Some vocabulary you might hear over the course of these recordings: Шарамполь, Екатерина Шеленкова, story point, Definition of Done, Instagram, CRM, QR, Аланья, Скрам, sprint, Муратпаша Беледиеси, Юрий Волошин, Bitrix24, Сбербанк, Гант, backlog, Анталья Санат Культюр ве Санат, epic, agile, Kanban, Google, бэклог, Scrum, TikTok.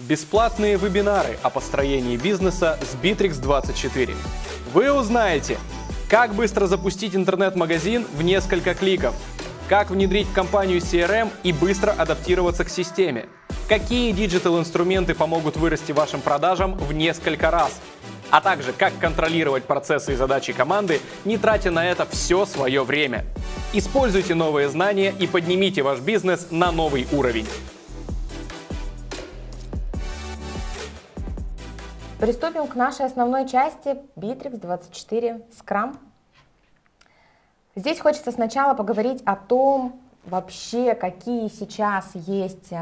Бесплатные вебинары о построении бизнеса с Bitrix24. Вы узнаете, как быстро запустить интернет-магазин в несколько кликов, как внедрить в компанию CRM и быстро адаптироваться к системе, какие диджитал-инструменты помогут вырасти вашим продажам в несколько раз, а также как контролировать процессы и задачи команды, не тратя на это все свое время. Используйте новые знания и поднимите ваш бизнес на новый уровень. Приступим к нашей основной части Bitrix24 Scrum. Здесь хочется сначала поговорить о том, вообще, какие сейчас есть,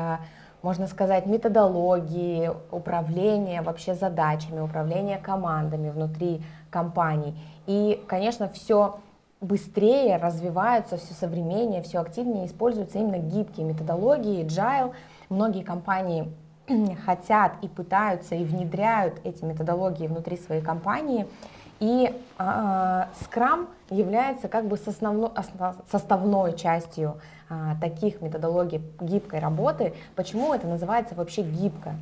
можно сказать, методологии управления вообще задачами, управления командами внутри компаний. И, конечно, все быстрее развиваются, все современнее, все активнее используются именно гибкие методологии, agile. Многие компании хотят и пытаются, и внедряют эти методологии внутри своей компании. И Scrum является как бы составной частью таких методологий гибкой работы. Почему это называется вообще гибко?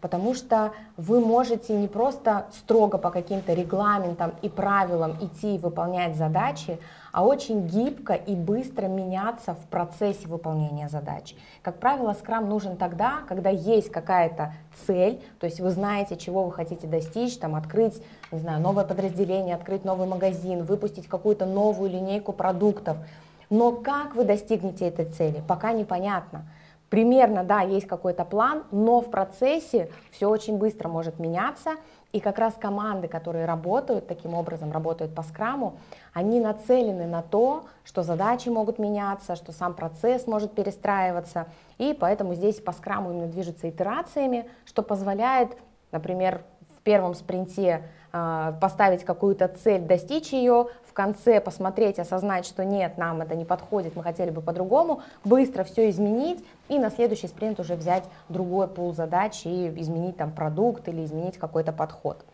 Потому что вы можете не просто строго по каким-то регламентам и правилам идти и выполнять задачи, а очень гибко и быстро меняться в процессе выполнения задач. Как правило, скрам нужен тогда, когда есть какая-то цель, то есть вы знаете, чего вы хотите достичь, там, открыть, не знаю, новое подразделение, открыть новый магазин, выпустить какую-то новую линейку продуктов. Но как вы достигнете этой цели, пока непонятно. Примерно, да, есть какой-то план, но в процессе все очень быстро может меняться, и как раз команды, которые работают таким образом, работают по скраму, они нацелены на то, что задачи могут меняться, что сам процесс может перестраиваться, и поэтому здесь по скраму именно движутся итерациями, что позволяет, например, в первом спринте поставить какую-то цель, достичь ее, в конце посмотреть, осознать, что нет, нам это не подходит, мы хотели бы по-другому, быстро все изменить и на следующий спринт уже взять другой пул задач и изменить там продукт или изменить какой-то подход.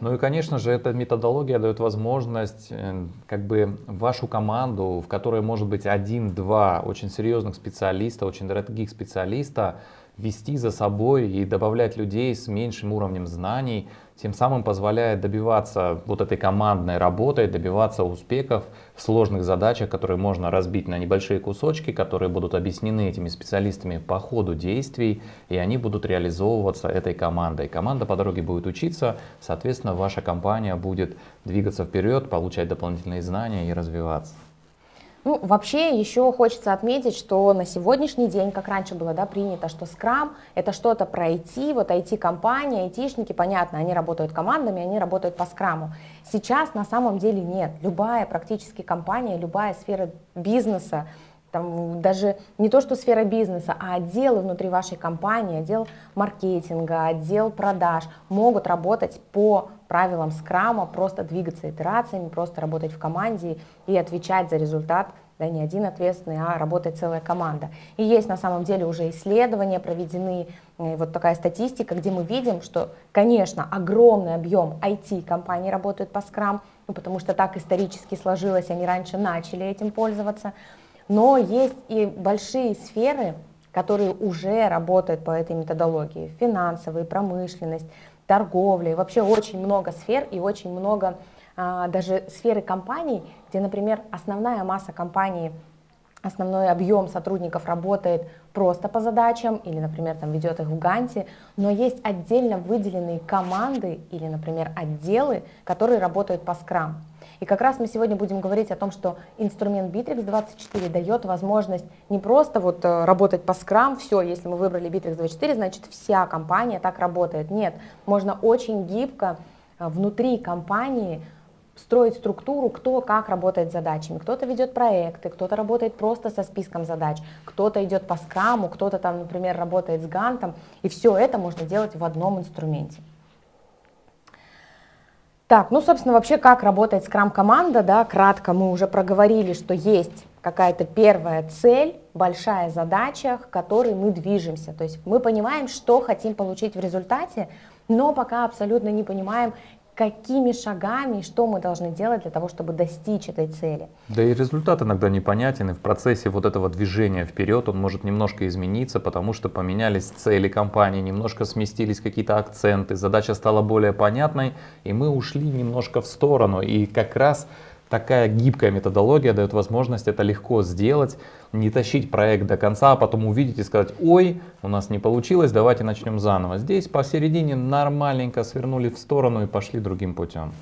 Ну и, конечно же, эта методология дает возможность как бы вашу команду, в которой может быть один-два очень серьезных специалиста, очень дорогих специалиста, вести за собой и добавлять людей с меньшим уровнем знаний, тем самым позволяет добиваться вот этой командной работы, добиваться успехов в сложных задачах, которые можно разбить на небольшие кусочки, которые будут объяснены этими специалистами по ходу действий, и они будут реализовываться этой командой. Команда по дороге будет учиться, соответственно, ваша компания будет двигаться вперед, получать дополнительные знания и развиваться. Ну, вообще еще хочется отметить, что на сегодняшний день, как раньше было, да, принято, что Scrum это что-то про IT, вот IT-компания, IT-шники, понятно, они работают командами, они работают по Scrum. Сейчас на самом деле нет. Любая практически компания, любая сфера бизнеса, там, даже не то что сфера бизнеса, а отделы внутри вашей компании, отдел маркетинга, отдел продаж могут работать по правилам скрама, просто двигаться итерациями, просто работать в команде и отвечать за результат, да, не один ответственный, а работает целая команда. И есть на самом деле уже исследования проведены, вот такая статистика, где мы видим, что, конечно, огромный объем IT-компаний работают по скрам, ну, потому что так исторически сложилось, они раньше начали этим пользоваться. Но есть и большие сферы, которые уже работают по этой методологии. Финансовые, промышленность, торговля. И вообще очень много сфер и очень много даже сферы компаний, где, например, основная масса компаний, основной объем сотрудников работает просто по задачам или, например, там ведет их в ганте, но есть отдельно выделенные команды или, например, отделы, которые работают по скрам. И как раз мы сегодня будем говорить о том, что инструмент Bitrix24 дает возможность не просто вот работать по скрам, все, если мы выбрали Bitrix24, значит вся компания так работает. Нет, можно очень гибко внутри компании строить структуру, кто как работает с задачами. Кто-то ведет проекты, кто-то работает просто со списком задач, кто-то идет по скраму, кто-то там, например, работает с гантом. И все это можно делать в одном инструменте. Так, ну, собственно, вообще, как работает скрам-команда, да, кратко мы уже проговорили, что есть какая-то первая цель, большая задача, к которой мы движемся. То есть мы понимаем, что хотим получить в результате, но пока абсолютно не понимаем, какими шагами и что мы должны делать для того, чтобы достичь этой цели. Да и результат иногда непонятен, и в процессе вот этого движения вперед он может немножко измениться, потому что поменялись цели компании, немножко сместились какие-то акценты, задача стала более понятной, и мы ушли немножко в сторону. И как раз такая гибкая методология дает возможность это легко сделать, не тащить проект до конца, а потом увидеть и сказать: ой, у нас не получилось, давайте начнем заново. Здесь посередине нормальненько свернули в сторону и пошли другим путем.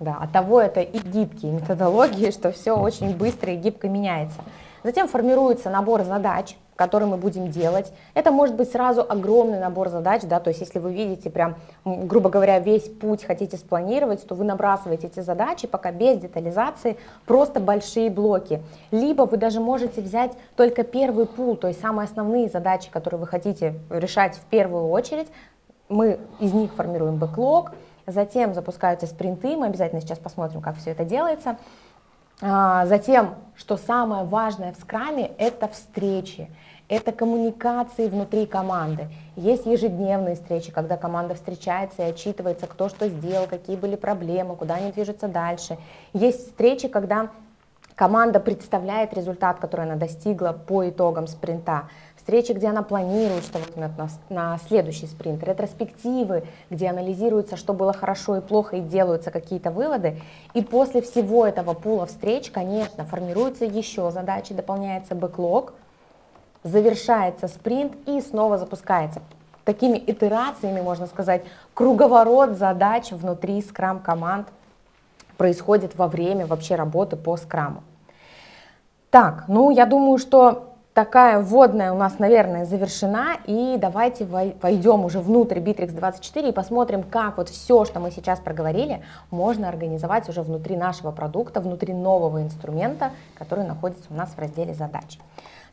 Да, оттого это и гибкие методологии, что все очень быстро и гибко меняется. Затем формируется набор задач, который мы будем делать. Это может быть сразу огромный набор задач, да, то есть если вы видите прям, грубо говоря, весь путь хотите спланировать, то вы набрасываете эти задачи, пока без детализации, просто большие блоки. Либо вы даже можете взять только первый пул, то есть самые основные задачи, которые вы хотите решать в первую очередь, мы из них формируем бэклог, затем запускаются спринты, мы обязательно сейчас посмотрим, как все это делается. Затем, что самое важное в скраме, это встречи, это коммуникации внутри команды. Есть ежедневные встречи, когда команда встречается и отчитывается, кто что сделал, какие были проблемы, куда они движутся дальше. Есть встречи, когда команда представляет результат, который она достигла по итогам спринта. Встречи, где она планирует, что возьмет на следующий спринт, ретроспективы, где анализируется, что было хорошо и плохо, и делаются какие-то выводы. И после всего этого пула встреч, конечно, формируются еще задачи, дополняется бэклог, завершается спринт и снова запускается. Такими итерациями, можно сказать, круговорот задач внутри скрам-команд происходит во время вообще работы по скраму. Так, ну я думаю, что такая вводная у нас, наверное, завершена, и давайте войдем уже внутрь Bitrix24 и посмотрим, как вот все, что мы сейчас проговорили, можно организовать уже внутри нашего продукта, внутри нового инструмента, который находится у нас в разделе задач.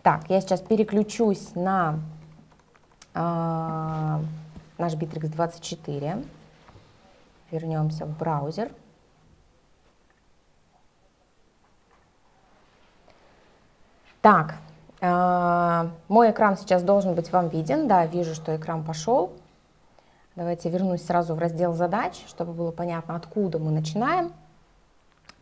Так, я сейчас переключусь на наш Bitrix24, вернемся в браузер. Так. Мой экран сейчас должен быть вам виден. Да, вижу, что экран пошел. Давайте вернусь сразу в раздел задач, чтобы было понятно, откуда мы начинаем.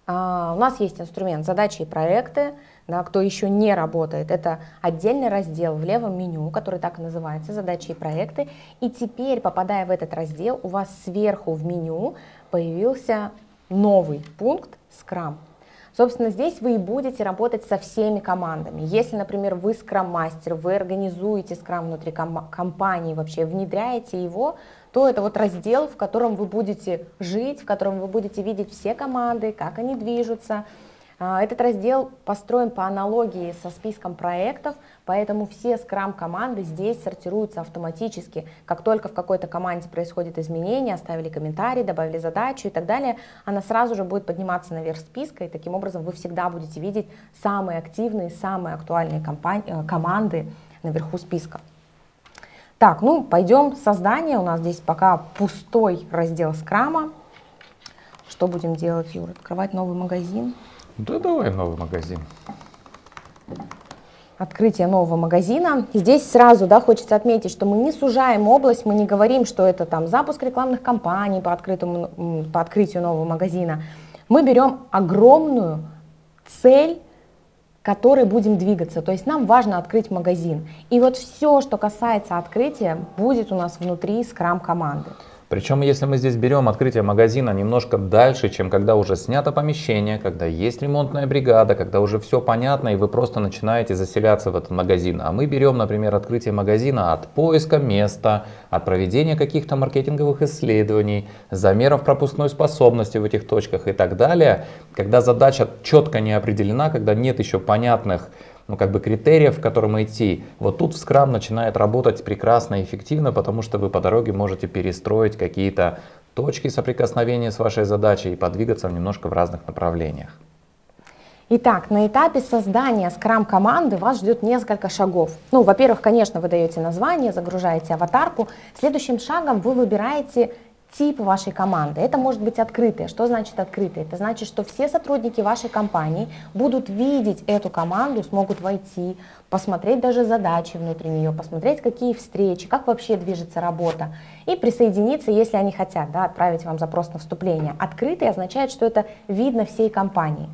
У нас есть инструмент «Задачи и проекты». Да, кто еще не работает, это отдельный раздел в левом меню, который так и называется «Задачи и проекты». И теперь, попадая в этот раздел, у вас сверху в меню появился новый пункт «Скрам». Собственно, здесь вы и будете работать со всеми командами. Если, например, вы скрам-мастер, вы организуете скрам внутри компании, вообще внедряете его, то это вот раздел, в котором вы будете жить, в котором вы будете видеть все команды, как они движутся. Этот раздел построен по аналогии со списком проектов, поэтому все скрам-команды здесь сортируются автоматически. Как только в какой-то команде происходит изменение, оставили комментарий, добавили задачу и так далее, она сразу же будет подниматься наверх списка, и таким образом вы всегда будете видеть самые активные, самые актуальные команды наверху списка. Так, ну пойдем в создание. У нас здесь пока пустой раздел скрама. Что будем делать, Юра? Открывать новый магазин? Да, давай новый магазин. Открытие нового магазина. Здесь сразу, да, хочется отметить, что мы не сужаем область, мы не говорим, что это там запуск рекламных кампаний по открытию нового магазина. Мы берем огромную цель, к которой будем двигаться. То есть нам важно открыть магазин. И вот все, что касается открытия, будет у нас внутри скрам-команды. Причем, если мы здесь берем открытие магазина немножко дальше, чем когда уже снято помещение, когда есть ремонтная бригада, когда уже все понятно, и вы просто начинаете заселяться в этот магазин. А мы берем, например, открытие магазина от поиска места, от проведения каких-то маркетинговых исследований, замеров пропускной способности в этих точках и так далее. Когда задача четко не определена, когда нет еще понятных критериев, к которым идти, вот тут скрам начинает работать прекрасно и эффективно, потому что вы по дороге можете перестроить какие-то точки соприкосновения с вашей задачей и подвигаться немножко в разных направлениях. Итак, на этапе создания скрам-команды вас ждет несколько шагов. Ну, во-первых, конечно, вы даете название, загружаете аватарку. Следующим шагом вы выбираете тип вашей команды. Это может быть открытое. Что значит открытое? Это значит, что все сотрудники вашей компании будут видеть эту команду, смогут войти, посмотреть даже задачи внутри нее, посмотреть, какие встречи, как вообще движется работа, и присоединиться, если они хотят, да, отправить вам запрос на вступление. Открытое означает, что это видно всей компании.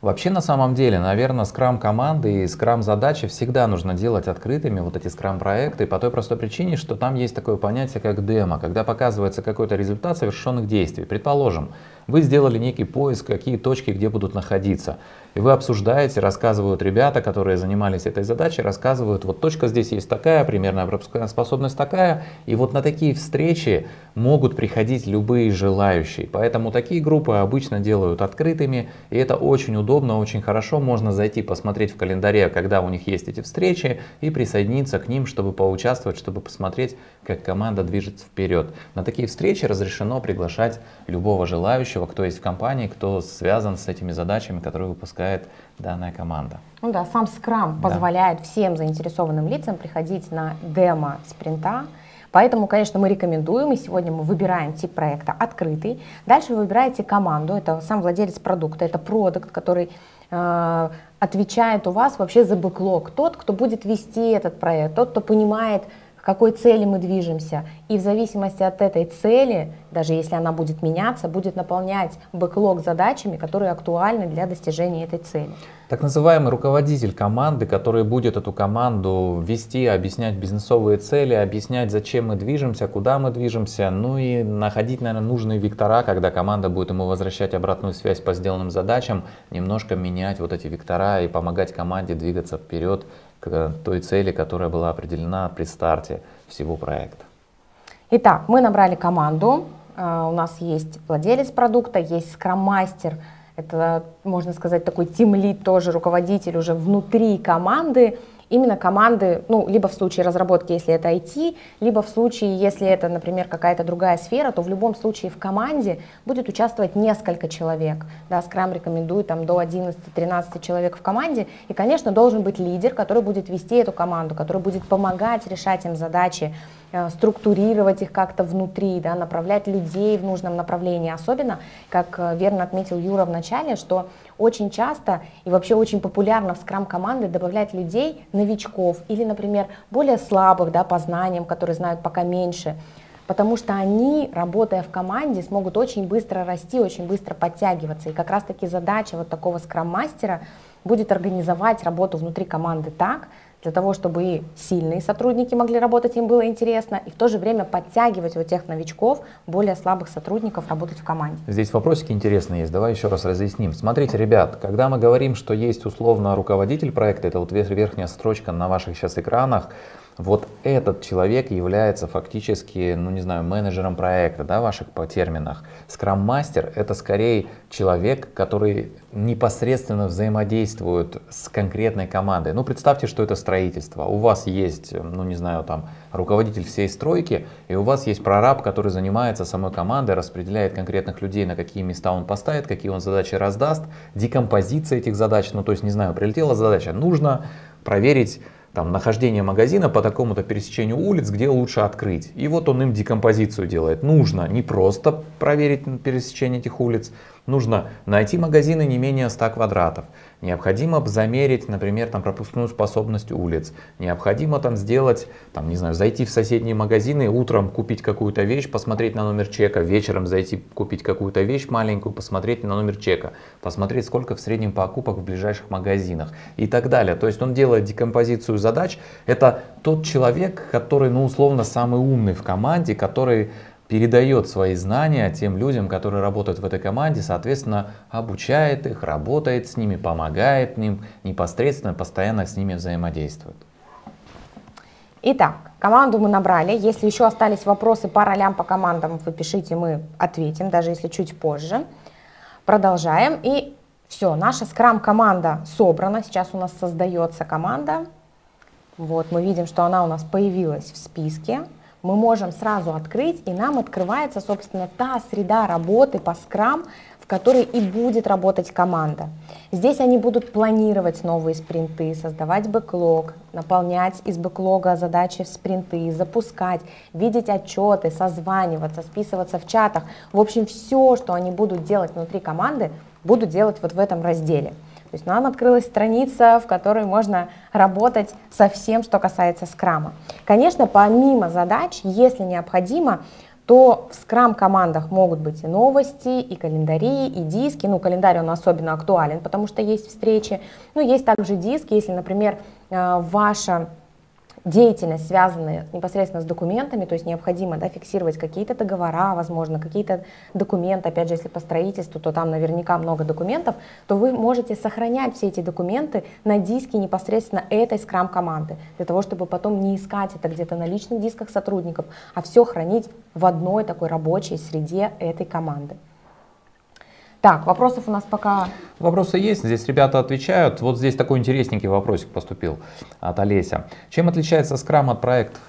Вообще, на самом деле, наверное, скрам-команды и скрам-задачи всегда нужно делать открытыми, вот эти скрам-проекты, по той простой причине, что там есть такое понятие, как демо, когда показывается какой-то результат совершенных действий. Предположим, вы сделали некий поиск, какие точки где будут находиться, и вы обсуждаете, рассказывают ребята, которые занимались этой задачей, рассказывают, вот точка здесь есть такая, примерная пропускоспособность такая, и вот на такие встречи могут приходить любые желающие. Поэтому такие группы обычно делают открытыми, и это очень удобно. Очень хорошо, можно зайти посмотреть в календаре, когда у них есть эти встречи, и присоединиться к ним, чтобы поучаствовать, чтобы посмотреть, как команда движется вперед. На такие встречи разрешено приглашать любого желающего, кто есть в компании, кто связан с этими задачами, которые выпускает данная команда. Ну да, сам Scrum позволяет всем заинтересованным лицам приходить на демо спринта. Поэтому, конечно, мы рекомендуем, и сегодня мы выбираем тип проекта открытый. Дальше вы выбираете команду, это сам владелец продукта, это продукт, который отвечает у вас вообще за бэклог. Тот, кто будет вести этот проект, тот, кто понимает, к какой цели мы движемся. И в зависимости от этой цели, даже если она будет меняться, будет наполнять бэклог задачами, которые актуальны для достижения этой цели. Так называемый руководитель команды, который будет эту команду вести, объяснять бизнесовые цели, объяснять, зачем мы движемся, куда мы движемся, ну и находить, наверное, нужные вектора, когда команда будет ему возвращать обратную связь по сделанным задачам, немножко менять вот эти вектора и помогать команде двигаться вперед к той цели, которая была определена при старте всего проекта. Итак, мы набрали команду, у нас есть владелец продукта, есть скрам-мастер. Это, можно сказать, такой тим-лид, тоже руководитель уже внутри команды, именно команды, ну, либо в случае разработки, если это IT, либо в случае, если это, например, какая-то другая сфера, то в любом случае в команде будет участвовать несколько человек. Да, Scrum рекомендует там до 11-13 человек в команде, и, конечно, должен быть лидер, который будет вести эту команду, который будет помогать решать им задачи, структурировать их как-то внутри, да, направлять людей в нужном направлении. Особенно, как верно отметил Юра в начале, что очень часто и вообще очень популярно в скрам-команды добавлять людей, новичков или, например, более слабых, да, по знаниям, которые знают пока меньше, потому что они, работая в команде, смогут очень быстро расти, очень быстро подтягиваться. И как раз-таки задача вот такого скрам-мастера будет организовать работу внутри команды так, для того, чтобы и сильные сотрудники могли работать, им было интересно, и в то же время подтягивать вот тех новичков, более слабых сотрудников, работать в команде. Здесь вопросики интересные есть, давай еще раз разъясним. Смотрите, ребят, когда мы говорим, что есть условно руководитель проекта, это вот верхняя строчка на ваших сейчас экранах, вот этот человек является фактически, ну не знаю, менеджером проекта, да, ваших по терминах. Скрам-мастер — это скорее человек, который непосредственно взаимодействует с конкретной командой. Ну представьте, что это строительство. У вас есть, ну не знаю, там руководитель всей стройки, и у вас есть прораб, который занимается самой командой, распределяет конкретных людей, на какие места он поставит, какие он задачи раздаст, декомпозиция этих задач, ну то есть, не знаю, прилетела задача, нужно проверить там нахождение магазина по такому-то пересечению улиц, где лучше открыть. И вот он им декомпозицию делает. Нужно не просто проверить пересечение этих улиц, нужно найти магазины не менее 100 квадратов. Необходимо замерить, например, там, пропускную способность улиц. Необходимо там сделать, там, не знаю, зайти в соседние магазины, утром купить какую-то вещь, посмотреть на номер чека, вечером зайти купить какую-то вещь маленькую, посмотреть на номер чека, посмотреть, сколько в среднем покупок в ближайших магазинах и так далее. То есть он делает декомпозицию задач. Это тот человек, который, ну, условно, самый умный в команде, который передает свои знания тем людям, которые работают в этой команде, соответственно, обучает их, работает с ними, помогает им, непосредственно, постоянно с ними взаимодействует. Итак, команду мы набрали. Если еще остались вопросы по ролям, по командам, вы пишите, мы ответим, даже если чуть позже. Продолжаем. И все, наша скрам-команда собрана. Сейчас у нас создается команда. Вот, мы видим, что она у нас появилась в списке. Мы можем сразу открыть, и нам открывается, собственно, та среда работы по скрам, в которой и будет работать команда. Здесь они будут планировать новые спринты, создавать бэклог, наполнять из бэклога задачи в спринты, запускать, видеть отчеты, созваниваться, списываться в чатах. В общем, все, что они будут делать внутри команды, будут делать вот в этом разделе. То есть нам открылась страница, в которой можно работать со всем, что касается скрама. Конечно, помимо задач, если необходимо, то в скрам-командах могут быть и новости, и календари, и диски. Ну, календарь он особенно актуален, потому что есть встречи. Ну, есть также диски, если, например, ваша деятельность связана непосредственно с документами, то есть необходимо, да, фиксировать какие-то договора, возможно, какие-то документы. Опять же, если по строительству, то там наверняка много документов, то вы можете сохранять все эти документы на диске непосредственно этой скрам-команды, для того, чтобы потом не искать это где-то на личных дисках сотрудников, а все хранить в одной такой рабочей среде этой команды. Так, вопросов у нас пока... Вопросы есть, здесь ребята отвечают. Вот здесь такой интересненький вопросик поступил от Олеся. Чем отличается скрам от проектов?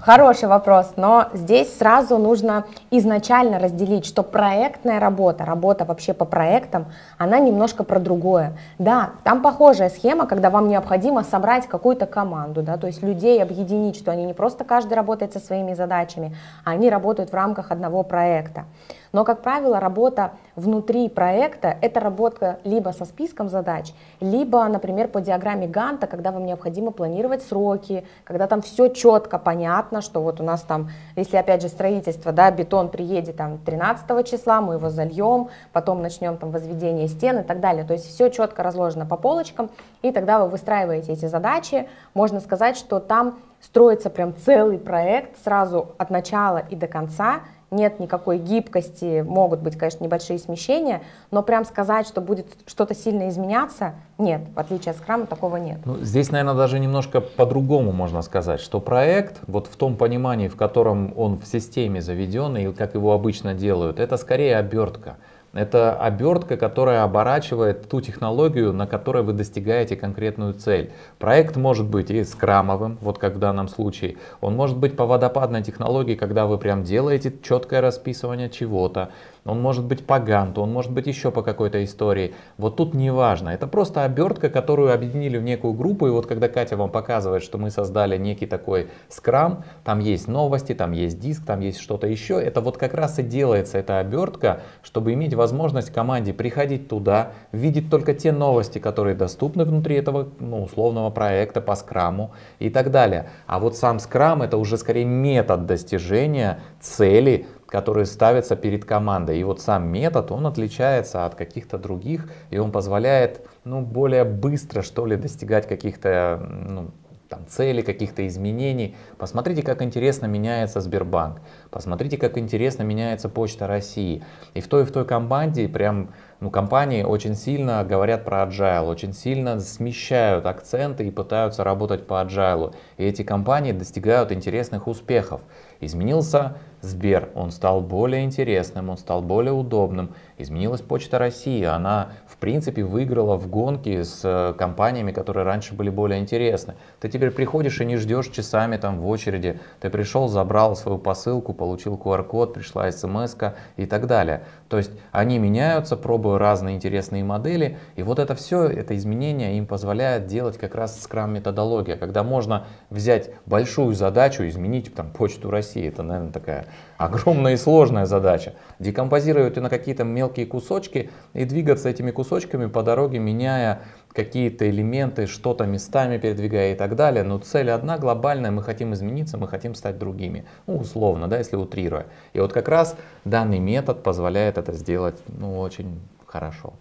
Хороший вопрос, но здесь сразу нужно изначально разделить, что проектная работа, работа вообще по проектам, она немножко про другое. Да, там похожая схема, когда вам необходимо собрать какую-то команду, да, то есть людей объединить, что они не просто каждый работает со своими задачами, а они работают в рамках одного проекта. Но, как правило, работа внутри проекта – это работа либо со списком задач, либо, например, по диаграмме Ганта, когда вам необходимо планировать сроки, когда там все четко понятно, что вот у нас там, если опять же строительство, да, бетон приедет там 13 числа, мы его зальем, потом начнем там возведение стен и так далее. То есть все четко разложено по полочкам, и тогда вы выстраиваете эти задачи. Можно сказать, что там строится прям целый проект сразу от начала и до конца. Нет никакой гибкости, могут быть, конечно, небольшие смещения, но прям сказать, что будет что-то сильно изменяться, нет. В отличие от скрама такого нет. Ну, здесь, наверное, даже немножко по-другому можно сказать, что проект, вот в том понимании, в котором он в системе заведен и как его обычно делают, это скорее обертка. Это обертка, которая оборачивает ту технологию, на которой вы достигаете конкретную цель. Проект может быть и скрамовым, вот как в данном случае. Он может быть по водопадной технологии, когда вы прям делаете четкое расписывание чего-то. Он может быть по Ганту, он может быть еще по какой-то истории. Вот тут не важно. Это просто обертка, которую объединили в некую группу. И вот когда Катя вам показывает, что мы создали некий такой скрам, там есть новости, там есть диск, там есть что-то еще. Это вот как раз и делается эта обертка, чтобы иметь возможность команде приходить туда, видеть только те новости, которые доступны внутри этого, ну, условного проекта по скраму и так далее. А вот сам скрам — это уже скорее метод достижения цели, которые ставятся перед командой. И вот сам метод, он отличается от каких-то других, и он позволяет, ну, более быстро, что ли, достигать каких-то, ну, там, целей, каких-то изменений. Посмотрите, как интересно меняется Сбербанк, посмотрите, как интересно меняется Почта России. И в той команде прям... Ну, компании очень сильно говорят про agile, очень сильно смещают акценты и пытаются работать по agile. И эти компании достигают интересных успехов. Изменился Сбер, он стал более интересным, он стал более удобным. Изменилась Почта России, она в принципе выиграла в гонке с компаниями, которые раньше были более интересны. Ты теперь приходишь и не ждешь часами там в очереди. Ты пришел, забрал свою посылку, получил QR-код, пришла смс-ка и так далее. То есть они меняются, пробуют разные интересные модели, и вот это все, это изменение им позволяет делать как раз скрам-методология, когда можно взять большую задачу, изменить там Почту России, это, наверное, такая огромная и сложная задача, декомпозировать ее на какие-то мелкие кусочки и двигаться этими кусочками по дороге, меняя какие-то элементы, что-то местами передвигая и так далее, но цель одна, глобальная, мы хотим измениться, мы хотим стать другими, ну, условно, да, если утрируя. И вот как раз данный метод позволяет это сделать, ну, очень хорошо.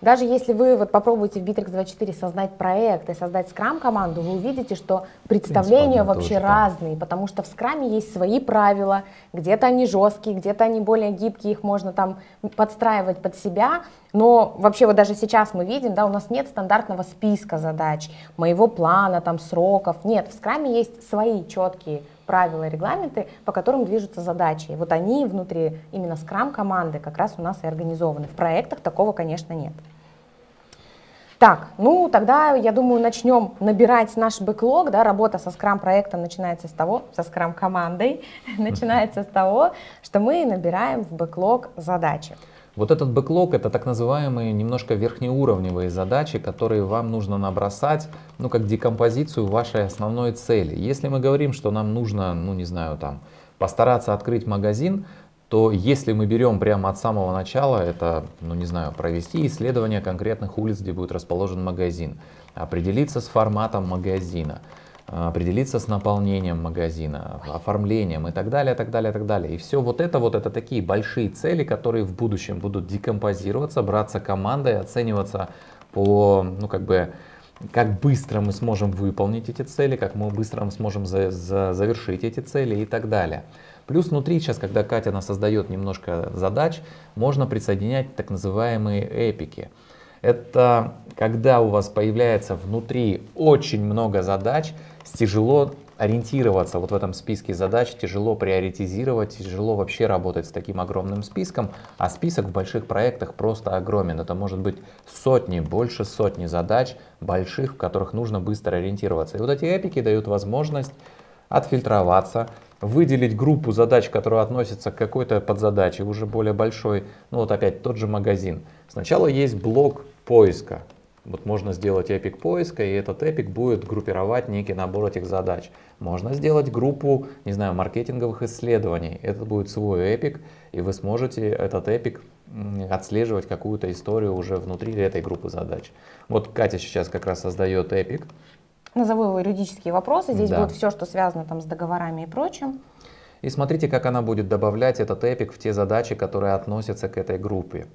Даже если вы вот попробуете в Bitrix24 создать проект и создать скрам-команду, вы увидите, что представления вообще тоже разные, потому что в скраме есть свои правила, где-то они жесткие, где-то они более гибкие, их можно там подстраивать под себя. Но вообще вот даже сейчас мы видим, да, у нас нет стандартного списка задач, моего плана, там, сроков. Нет, в скраме есть свои четкие правила и регламенты, по которым движутся задачи. И вот они внутри именно скрам-команды как раз у нас и организованы. В проектах такого, конечно, нет. Так, ну тогда, я думаю, начнем набирать наш бэклог, да, работа со скрам-проектом начинается с того, со скрам-командой начинается с того, что мы набираем в бэклог задачи. Вот этот бэклог — это так называемые немножко верхнеуровневые задачи, которые вам нужно набросать, ну, как декомпозицию вашей основной цели. Если мы говорим, что нам нужно, ну, не знаю, там, постараться открыть магазин, то если мы берем прямо от самого начала, это, ну, не знаю, провести исследование конкретных улиц, где будет расположен магазин, определиться с форматом магазина, определиться с наполнением магазина, оформлением и так далее, так далее, так далее. И все вот это такие большие цели, которые в будущем будут декомпозироваться, браться командой, оцениваться по, ну, как бы, как быстро мы сможем выполнить эти цели, как мы быстро мы сможем завершить эти цели и так далее. Плюс внутри сейчас, когда Катя нас создает немножко задач, можно присоединять так называемые эпики. Это когда у вас появляется внутри очень много задач, тяжело ориентироваться вот в этом списке задач, тяжело приоритизировать, тяжело вообще работать с таким огромным списком, а список в больших проектах просто огромен. Это может быть сотни, больше сотни задач больших, в которых нужно быстро ориентироваться. И вот эти эпики дают возможность отфильтроваться, выделить группу задач, которая относится к какой-то подзадаче, уже более большой. Ну вот опять тот же магазин. Сначала есть блок поиска. Вот можно сделать эпик поиска, и этот эпик будет группировать некий набор этих задач. Можно сделать группу, не знаю, маркетинговых исследований. Это будет свой эпик, и вы сможете этот эпик отслеживать какую-то историю уже внутри этой группы задач. Вот Катя сейчас как раз создает эпик. Назову его юридические вопросы. Здесь будет все, что связано там с договорами и прочим. И смотрите, как она будет добавлять этот эпик в те задачи, которые относятся к этой группе.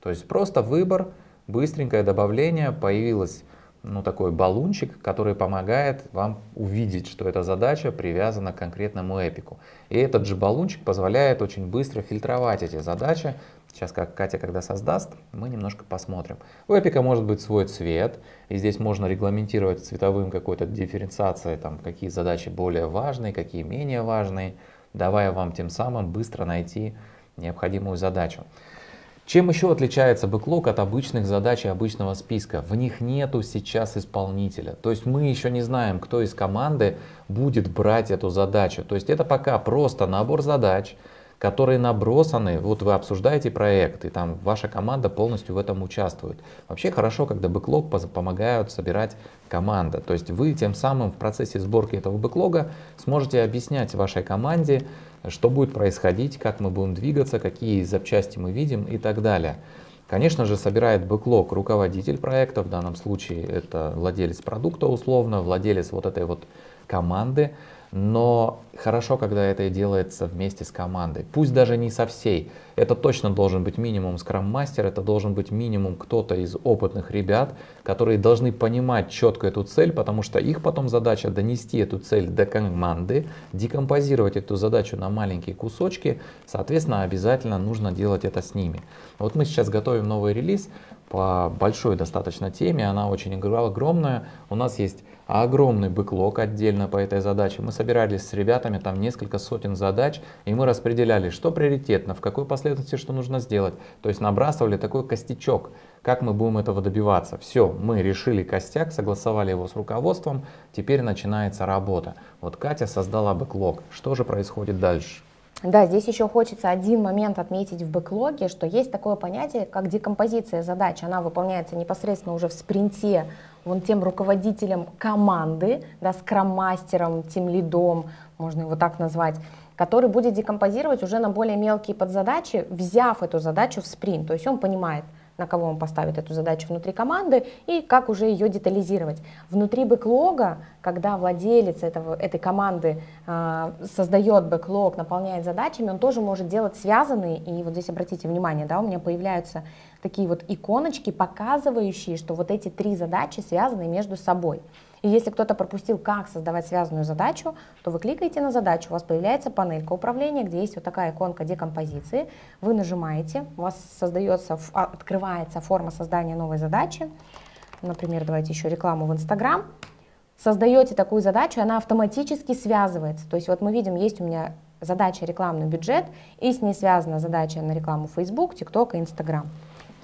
То есть просто выбор, быстренькое добавление, появилось, ну, такой баллончик, который помогает вам увидеть, что эта задача привязана к конкретному эпику. И этот же баллончик позволяет очень быстро фильтровать эти задачи. Сейчас, как Катя когда создаст, мы немножко посмотрим. У эпика может быть свой цвет, и здесь можно регламентировать цветовым какой-то дифференциацией, там, какие задачи более важные, какие менее важные, давая вам тем самым быстро найти необходимую задачу. Чем еще отличается бэклог от обычных задач и обычного списка? В них нету сейчас исполнителя. То есть мы еще не знаем, кто из команды будет брать эту задачу. То есть это пока просто набор задач, которые набросаны. Вот вы обсуждаете проект, и там ваша команда полностью в этом участвует. Вообще хорошо, когда бэклог помогают собирать команда. То есть вы тем самым в процессе сборки этого бэклога сможете объяснять вашей команде, что будет происходить, как мы будем двигаться, какие запчасти мы видим и так далее. Конечно же, собирает бэклог руководитель проекта, в данном случае это владелец продукта условно, владелец вот этой вот команды, но хорошо, когда это и делается вместе с командой, пусть даже не со всей. Это точно должен быть минимум скрам-мастер, это должен быть минимум кто-то из опытных ребят, которые должны понимать четко эту цель, потому что их потом задача донести эту цель до команды, декомпозировать эту задачу на маленькие кусочки, соответственно, обязательно нужно делать это с ними. Вот мы сейчас готовим новый релиз по большой достаточно теме, она очень огромная, у нас есть огромный бэклог отдельно по этой задаче. Мы собирались с ребятами, там несколько сотен задач, и мы распределяли, что приоритетно, в какой последовательности, что нужно сделать. То есть набрасывали такой костячок, как мы будем этого добиваться. Все, мы решили костяк, согласовали его с руководством, теперь начинается работа. Вот Катя создала бэклог. Что же происходит дальше? Да, здесь еще хочется один момент отметить в бэклоге, что есть такое понятие, как декомпозиция задач. Она выполняется непосредственно уже в спринте вон тем руководителем команды, да, скрам-мастером, тим-лидом, можно его так назвать, который будет декомпозировать уже на более мелкие подзадачи, взяв эту задачу в спринт. То есть он понимает, на кого он поставит эту задачу внутри команды и как уже ее детализировать. Внутри бэклога, когда владелец этой команды создает бэклог, наполняет задачами, он тоже может делать связанные, и вот здесь обратите внимание, да, у меня появляются такие вот иконочки, показывающие, что вот эти три задачи связаны между собой. И если кто-то пропустил, как создавать связанную задачу, то вы кликаете на задачу, у вас появляется панелька управления, где есть вот такая иконка декомпозиции. Вы нажимаете, у вас создается, открывается форма создания новой задачи. Например, давайте еще рекламу в Instagram. Создаете такую задачу, она автоматически связывается. То есть вот мы видим, есть у меня задача рекламный бюджет, и с ней связана задача на рекламу Facebook, TikTok и Instagram.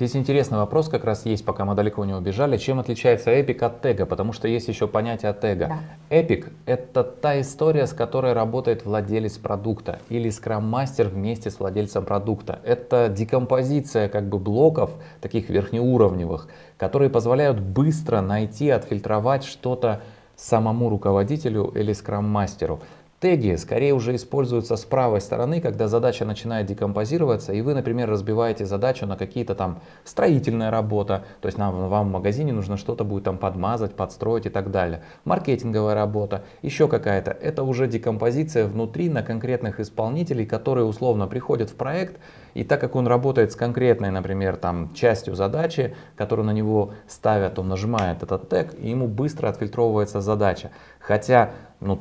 Здесь интересный вопрос как раз есть, пока мы далеко не убежали. Чем отличается эпик от тега? Потому что есть еще понятие тега. Эпик — это та история, с которой работает владелец продукта или скрам-мастер вместе с владельцем продукта. Это декомпозиция как бы блоков, таких верхнеуровневых, которые позволяют быстро найти, отфильтровать что-то самому руководителю или скрам-мастеру. Теги скорее уже используются с правой стороны, когда задача начинает декомпозироваться, и вы, например, разбиваете задачу на какие-то там строительная работа, то есть вам в магазине нужно что-то будет там подмазать, подстроить и так далее. Маркетинговая работа, еще какая-то. Это уже декомпозиция внутри на конкретных исполнителей, которые условно приходят в проект, и так как он работает с конкретной, например, там частью задачи, которую на него ставят, он нажимает этот тег, и ему быстро отфильтровывается задача. Хотя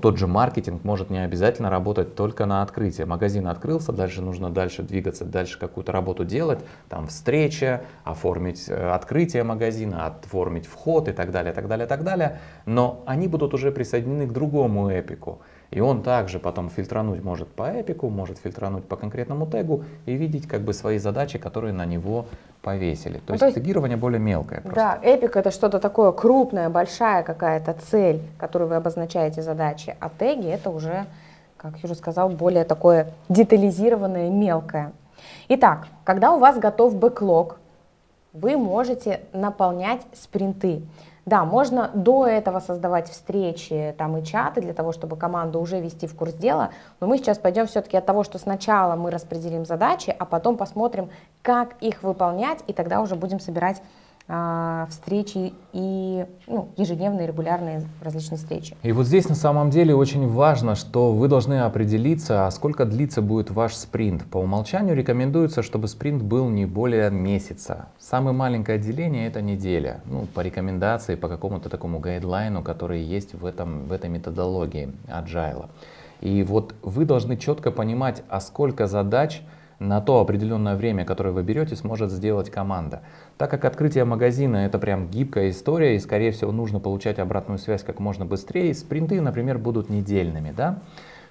тот же маркетинг может не обязательно работать только на открытие. Магазин открылся, дальше нужно двигаться, дальше какую-то работу делать, там встреча, оформить открытие магазина, оформить вход и так далее, так далее, так далее. Но они будут уже присоединены к другому эпику. И он также потом фильтрануть может по эпику, может фильтрануть по конкретному тегу и видеть как бы свои задачи, которые на него повесили. То есть тегирование более мелкое. Просто. Да, эпик — это что-то такое крупное, большая какая-то цель, которую вы обозначаете задачи, а теги — это уже, как я уже сказал, более такое детализированное, мелкое. Итак, когда у вас готов бэклог, вы можете наполнять спринты. Да, можно до этого создавать встречи там, и чаты для того, чтобы команду уже вести в курс дела, но мы сейчас пойдем все-таки от того, что сначала мы распределим задачи, а потом посмотрим, как их выполнять, и тогда уже будем собирать встречи и ежедневные, регулярные различные встречи. И вот здесь на самом деле очень важно, что вы должны определиться, а сколько длится будет ваш спринт. По умолчанию рекомендуется, чтобы спринт был не более месяца. Самое маленькое деление — это неделя. По рекомендации, по какому-то такому гайдлайну, который есть в этой методологии agile. И вот вы должны четко понимать, а сколько задач на то определенное время, которое вы берете, сможет сделать команда. Так как открытие магазина — это прям гибкая история, и, скорее всего, нужно получать обратную связь как можно быстрее, спринты, например, будут недельными, да?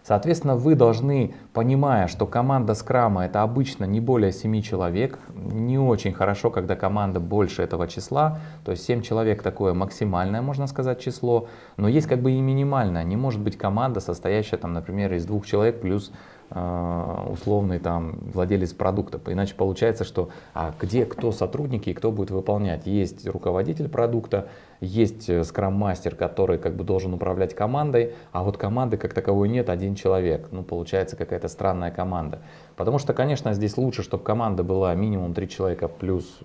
Соответственно, вы должны, понимая, что команда скрама — это обычно не более 7 человек, не очень хорошо, когда команда больше этого числа, то есть 7 человек такое максимальное, можно сказать, число, но есть как бы и минимальное, не может быть команда, состоящая, там, например, из 2 человек плюс условный там владелец продукта, иначе получается, что кто сотрудники и кто будет выполнять. Есть руководитель продукта, есть скрам-мастер, который как бы должен управлять командой, а вот команды как таковой нет, один человек. Получается какая-то странная команда. Потому что, конечно, здесь лучше, чтобы команда была минимум 3 человека плюс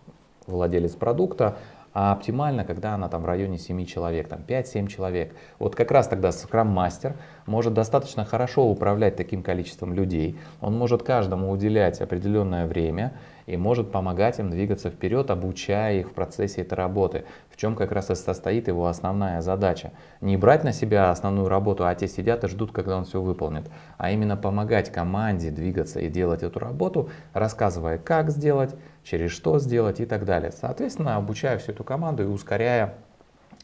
владелец продукта, а оптимально, когда она там в районе 7 человек, там 5-7 человек. Вот как раз тогда скрам-мастер может достаточно хорошо управлять таким количеством людей, он может каждому уделять определенное время и может помогать им двигаться вперед, обучая их в процессе этой работы, в чем как раз и состоит его основная задача. Не брать на себя основную работу, а те сидят и ждут, когда он все выполнит, а именно помогать команде двигаться и делать эту работу, рассказывая, как сделать, через что сделать и так далее. Соответственно, обучая всю эту команду и ускоряя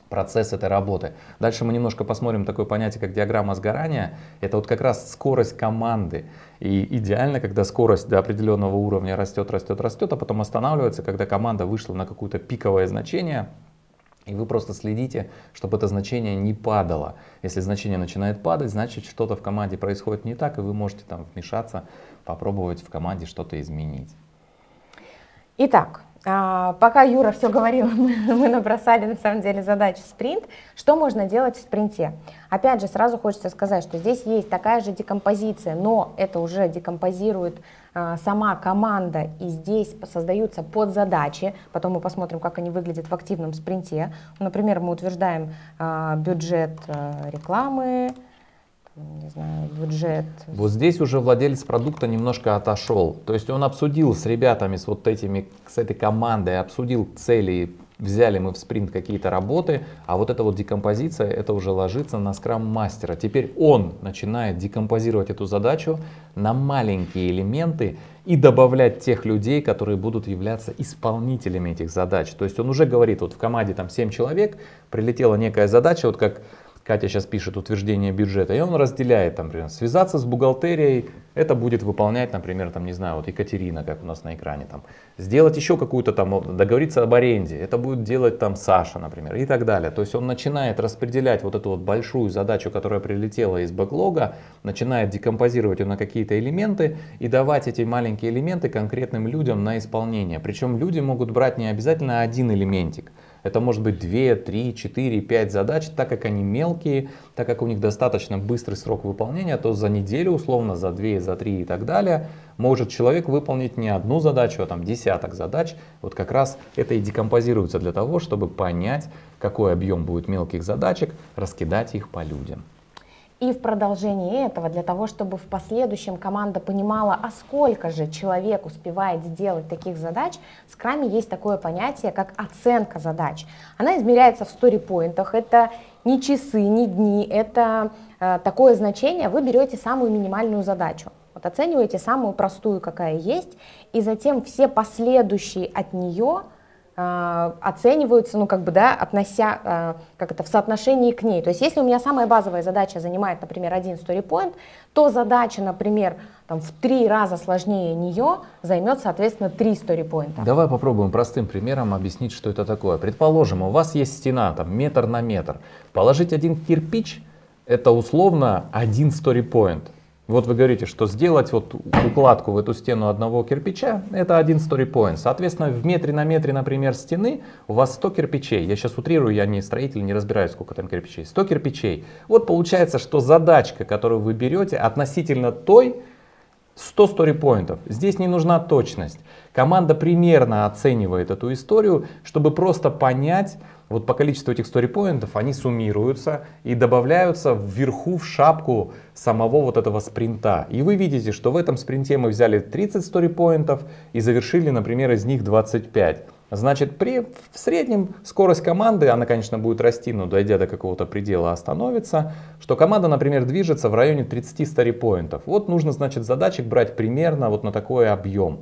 процесс этой работы. Дальше мы немножко посмотрим такое понятие, как диаграмма сгорания. Это вот как раз скорость команды. И идеально, когда скорость до определенного уровня растет, растет, растет, а потом останавливается, когда команда вышла на какое-то пиковое значение. И вы просто следите, чтобы это значение не падало. Если значение начинает падать, значит, что-то в команде происходит не так, и вы можете там вмешаться, попробовать в команде что-то изменить. Итак, пока Юра все говорил, мы набросали на самом деле задачу спринт. Что можно делать в спринте? Опять же, сразу хочется сказать, что здесь есть такая же декомпозиция, но это уже декомпозирует сама команда, и здесь создаются подзадачи. Потом мы посмотрим, как они выглядят в активном спринте. Например, мы утверждаем бюджет рекламы. Не знаю, бюджет. Вот здесь уже владелец продукта немножко отошел. То есть он обсудил с ребятами, с этой командой, обсудил цели, взяли мы в спринт какие-то работы, а вот эта вот декомпозиция, это уже ложится на скрам-мастера. Теперь он начинает декомпозировать эту задачу на маленькие элементы и добавлять тех людей, которые будут являться исполнителями этих задач. То есть он уже говорит, вот в команде там 7 человек, прилетела некая задача, вот как Катя сейчас пишет утверждение бюджета, и он разделяет, там, например, связаться с бухгалтерией, это будет выполнять, например, там, не знаю, вот Екатерина, как у нас на экране, там, сделать еще какую-то там, договориться об аренде, это будет делать там Саша, например, и так далее. То есть он начинает распределять вот эту вот большую задачу, которая прилетела из бэклога, начинает декомпозировать ее на какие-то элементы и давать эти маленькие элементы конкретным людям на исполнение. Причем люди могут брать не обязательно один элементик. Это может быть 2, 3, 4, 5 задач, так как они мелкие, так как у них достаточно быстрый срок выполнения, то за неделю, условно, за 2, за 3 и так далее, может человек выполнить не одну задачу, а там десяток задач. Вот как раз это и декомпозируется для того, чтобы понять, какой объем будет мелких задачек, раскидать их по людям. И в продолжении этого, для того, чтобы в последующем команда понимала, а сколько же человек успевает сделать таких задач, в скраме есть такое понятие, как оценка задач. Она измеряется в story-поинтах, это не часы, не дни, это такое значение, вы берете самую минимальную задачу. Вот оцениваете самую простую, какая есть, и затем все последующие от нее оцениваются, ну как бы, да, относя, как это, в соотношении к ней. То есть если у меня самая базовая задача занимает, например, один story point, то задача, например, там, в 3 раза сложнее нее займет, соответственно, 3 story point. Давай попробуем простым примером объяснить, что это такое. Предположим, у вас есть стена, там, метр на метр. Положить один кирпич — это условно 1 story point. Вот вы говорите, что сделать вот укладку в эту стену одного кирпича, это 1 story point. Соответственно, в метре на метре, например, стены у вас 100 кирпичей. Я сейчас утрирую, я не строитель, не разбираюсь, сколько там кирпичей. 100 кирпичей. Вот получается, что задачка, которую вы берете, относительно той, 100 story-поинтов. Здесь не нужна точность. Команда примерно оценивает эту историю, чтобы просто понять, вот по количеству этих story-поинтов они суммируются и добавляются вверху в шапку самого вот этого спринта. И вы видите, что в этом спринте мы взяли 30 story-поинтов и завершили, например, из них 25. Значит, в среднем скорость команды, она, конечно, будет расти, но дойдя до какого-то предела остановится, что команда, например, движется в районе 30 story-поинтов. Вот нужно, значит, задачек брать примерно вот на такой объем.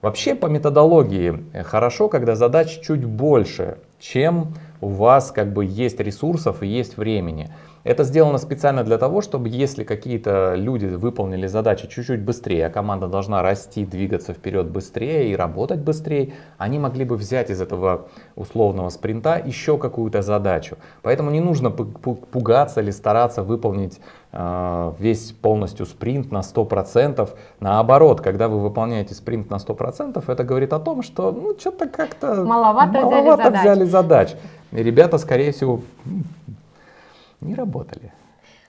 Вообще, по методологии хорошо, когда задач чуть больше, чем у вас как бы есть ресурсов и есть времени. Это сделано специально для того, чтобы если какие-то люди выполнили задачи чуть-чуть быстрее, а команда должна расти, двигаться вперед быстрее и работать быстрее, они могли бы взять из этого условного спринта еще какую-то задачу. Поэтому не нужно пугаться или стараться выполнить весь полностью спринт на 100%. Наоборот, когда вы выполняете спринт на 100%, это говорит о том, что ну, что-то как-то маловато взяли задач. И ребята, скорее всего, не работали.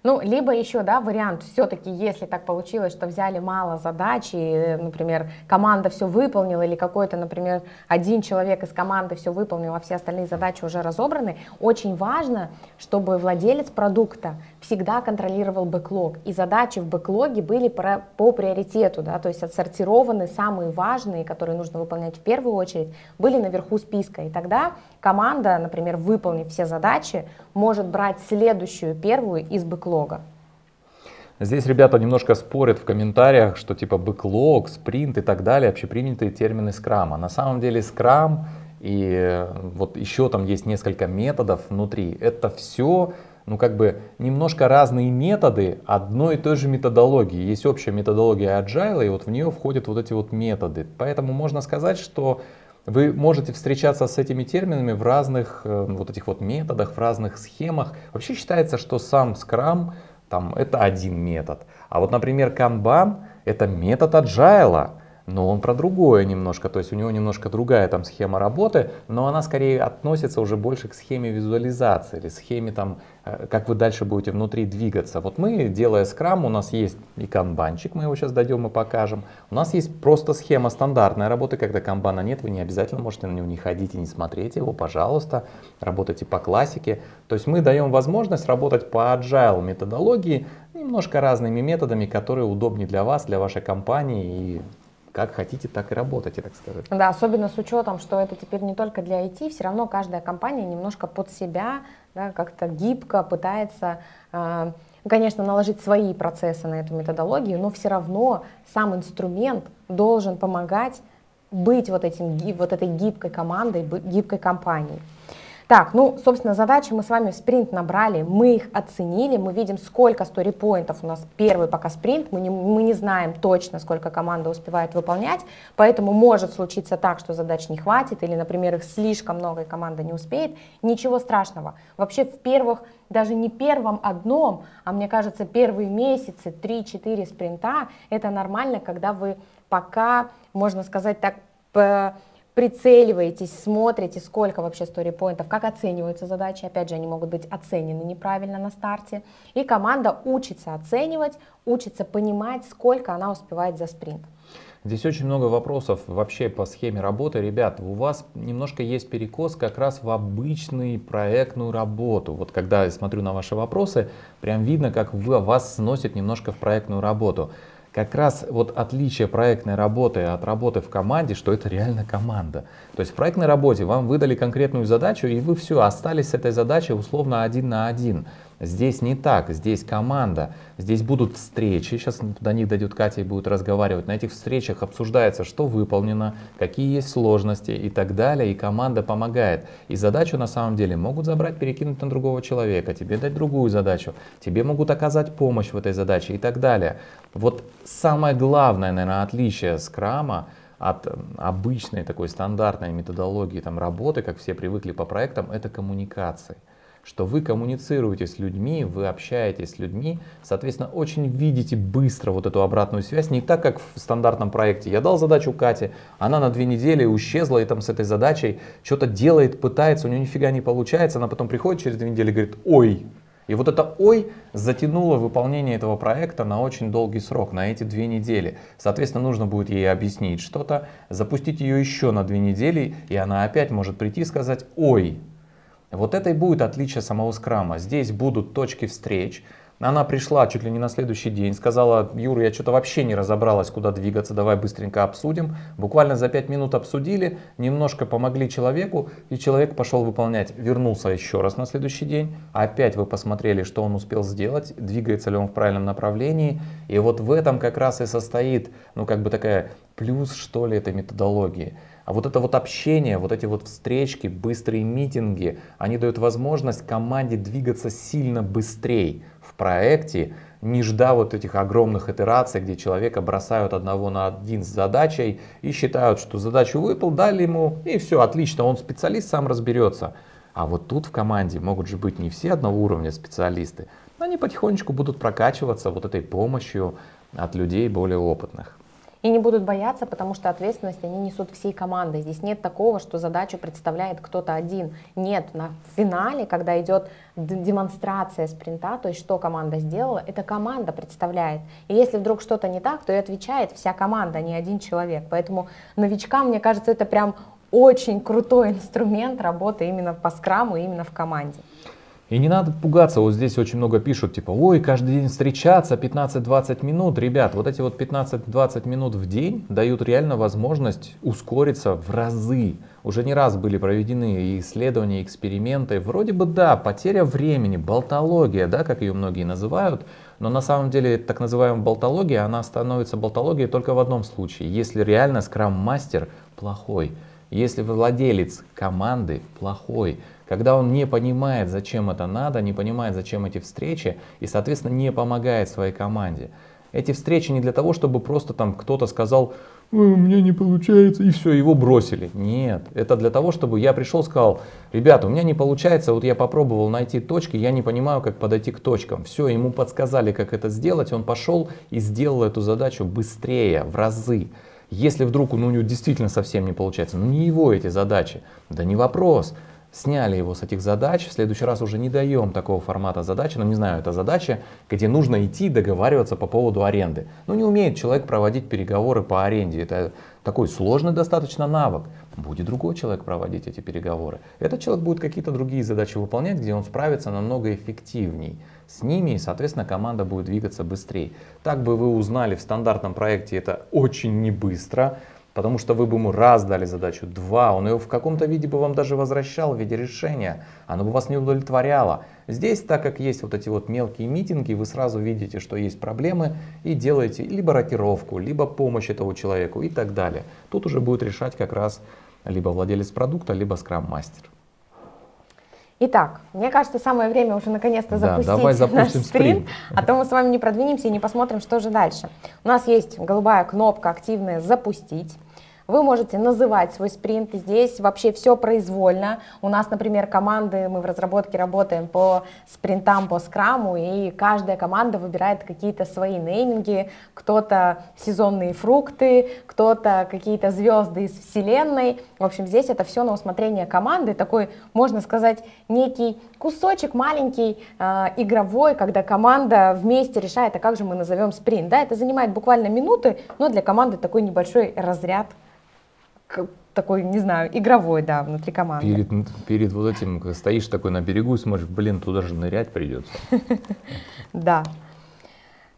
Ну, либо еще, да, вариант, все-таки, если так получилось, что взяли мало задач, и, например, команда все выполнила, или какой-то, например, один человек из команды все выполнил, а все остальные задачи уже разобраны, очень важно, чтобы владелец продукта всегда контролировал бэклог, и задачи в бэклоге были по приоритету, да, то есть отсортированы самые важные, которые нужно выполнять в первую очередь, были наверху списка, и тогда команда, например, выполнив все задачи, может брать следующую, первую из бэклога. Здесь ребята немножко спорят в комментариях, что типа бэклог, спринт и так далее общепринятые термины скрама. На самом деле скрам и вот еще там есть несколько методов внутри. Это все, ну как бы немножко разные методы одной и той же методологии. Есть общая методология agile, и вот в нее входят вот эти вот методы. Поэтому можно сказать, что вы можете встречаться с этими терминами в разных вот этих вот методах, в разных схемах. Вообще считается, что сам скрам там это один метод. А вот, например, Kanban это метод agile, но он про другое немножко. То есть у него немножко другая там схема работы, но она скорее относится уже больше к схеме визуализации или схеме там, как вы дальше будете внутри двигаться. Вот мы, делая скрам, у нас есть и канбанчик, мы его сейчас дойдем и покажем. У нас есть просто схема стандартной работы, когда канбана нет, вы не обязательно можете на него не ходить и не смотреть его, пожалуйста, работайте по классике. То есть мы даем возможность работать по agile методологии немножко разными методами, которые удобнее для вас, для вашей компании, и как хотите, так и работайте, так сказать. Да, особенно с учетом, что это теперь не только для IT, все равно каждая компания немножко под себя, да, как-то гибко пытается, конечно, наложить свои процессы на эту методологию, но все равно сам инструмент должен помогать быть вот этой гибкой командой, гибкой компанией. Так, ну, собственно, задачи мы с вами в спринт набрали, мы их оценили, мы видим, сколько story-поинтов у нас первый пока спринт, мы не знаем точно, сколько команда успевает выполнять, поэтому может случиться так, что задач не хватит, или, например, их слишком много, и команда не успеет. Ничего страшного. Вообще в первых, даже не первом одном, а мне кажется, первые месяцы, 3-4 спринта, это нормально, когда вы пока, можно сказать так, прицеливаетесь, смотрите, сколько вообще story-поинтов, как оцениваются задачи. Опять же, они могут быть оценены неправильно на старте. И команда учится оценивать, учится понимать, сколько она успевает за спринт. Здесь очень много вопросов вообще по схеме работы. Ребят, у вас немножко есть перекос как раз в обычную проектную работу. Вот когда я смотрю на ваши вопросы, прям видно, как вас сносит немножко в проектную работу. Как раз вот отличие проектной работы от работы в команде, что это реально команда. То есть в проектной работе вам выдали конкретную задачу, и вы все, остались с этой задачей условно 1 на 1. Здесь не так, здесь команда, здесь будут встречи, сейчас до них дойдет Катя и будет разговаривать. На этих встречах обсуждается, что выполнено, какие есть сложности и так далее, и команда помогает. И задачу на самом деле могут забрать, перекинуть на другого человека, тебе дать другую задачу, тебе могут оказать помощь в этой задаче и так далее. Вот самое главное, наверное, отличие скрама от обычной такой стандартной методологии там, работы, как все привыкли по проектам, это коммуникации. Что вы коммуницируете с людьми, вы общаетесь с людьми, соответственно, очень видите быстро вот эту обратную связь, не так, как в стандартном проекте. Я дал задачу Кате, она на 2 недели исчезла, и там с этой задачей что-то делает, пытается, у нее нифига не получается, она потом приходит через 2 недели и говорит «Ой!». И вот это «Ой!» затянуло выполнение этого проекта на очень долгий срок, на эти 2 недели. Соответственно, нужно будет ей объяснить что-то, запустить ее еще на 2 недели, и она опять может прийти и сказать «Ой!». Вот это и будет отличие самого скрама. Здесь будут точки встреч. Она пришла чуть ли не на следующий день, сказала: «Юра, я что-то вообще не разобралась, куда двигаться, давай быстренько обсудим». Буквально за 5 минут обсудили, немножко помогли человеку, и человек пошел выполнять. Вернулся еще раз на следующий день, опять вы посмотрели, что он успел сделать, двигается ли он в правильном направлении. И вот в этом как раз и состоит, ну как бы такая плюс, что ли, этой методологии. А вот это вот общение, вот эти вот встречки, быстрые митинги, они дают возможность команде двигаться сильно быстрее в проекте, не ждя вот этих огромных итераций, где человека бросают 1 на 1 с задачей и считают, что задачу выполнил, дали ему, и все, отлично, он специалист, сам разберется. А вот тут в команде могут же быть не все одного уровня специалисты, но они потихонечку будут прокачиваться вот этой помощью от людей более опытных. И не будут бояться, потому что ответственность они несут всей командой. Здесь нет такого, что задачу представляет кто-то один. Нет, на финале, когда идет демонстрация спринта, то есть что команда сделала, это команда представляет. И если вдруг что-то не так, то и отвечает вся команда, а не один человек. Поэтому новичкам, мне кажется, это прям очень крутой инструмент работы именно по скраму, именно в команде. И не надо пугаться, вот здесь очень много пишут, типа, ой, каждый день встречаться 15-20 минут. Ребят, вот эти вот 15-20 минут в день дают реально возможность ускориться в разы. Уже не раз были проведены исследования, эксперименты. Вроде бы да, потеря времени, болтология, да, как ее многие называют, но на самом деле так называемая болтология, она становится болтологией только в одном случае, если реально скрам-мастер плохой, если владелец команды плохой. Когда он не понимает, зачем это надо, не понимает, зачем эти встречи, и, соответственно, не помогает своей команде. Эти встречи не для того, чтобы просто там кто-то сказал: «У меня не получается», и все, его бросили. Нет, это для того, чтобы я пришел и сказал: «Ребята, у меня не получается, вот я попробовал найти точки, я не понимаю, как подойти к точкам». Все, ему подсказали, как это сделать, он пошел и сделал эту задачу быстрее, в разы. Если вдруг у него действительно совсем не получается, ну не его эти задачи, да не вопрос. Сняли его с этих задач, в следующий раз уже не даем такого формата задачи, ну не знаю, это задача, где нужно идти договариваться по поводу аренды. Ну не умеет человек проводить переговоры по аренде, это такой сложный достаточно навык. Будет другой человек проводить эти переговоры. Этот человек будет какие-то другие задачи выполнять, где он справится намного эффективней с ними, и, соответственно, команда будет двигаться быстрее. Так бы вы узнали в стандартном проекте, это очень не быстро. Потому что вы бы ему раз дали задачу, 2, он ее в каком-то виде бы вам даже возвращал в виде решения, оно бы вас не удовлетворяло. Здесь, так как есть вот эти вот мелкие митинги, вы сразу видите, что есть проблемы, и делаете либо рокировку, либо помощь этому человеку и так далее. Тут уже будет решать как раз либо владелец продукта, либо скрам-мастер. Итак, мне кажется, самое время уже наконец-то запустить, давай запустим наш спринт, а то мы с вами не продвинемся и не посмотрим, что же дальше. У нас есть голубая кнопка активная «Запустить». Вы можете называть свой спринт, здесь вообще все произвольно. У нас, например, команды, мы в разработке работаем по спринтам, по скраму, и каждая команда выбирает какие-то свои нейминги, кто-то сезонные фрукты, кто-то какие-то звезды из вселенной. В общем, здесь это все на усмотрение команды, такой, можно сказать, некий кусочек маленький, игровой, когда команда вместе решает, а как же мы назовем спринт. Да, это занимает буквально минуты, но для команды такой небольшой разряд, такой, не знаю, игровой, да, внутри команды. Перед вот этим, когда стоишь такой на берегу и смотришь, блин, туда же нырять придется. Да.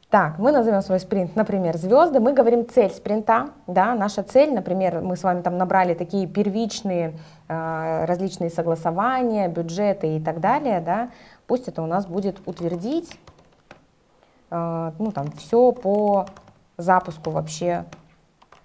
Так, мы назовем свой спринт, например, звезды, мы говорим цель спринта, да, наша цель, например, мы с вами там набрали такие первичные различные согласования, бюджеты и так далее, да, пусть это у нас будет утвердить, ну, там, все по запуску вообще,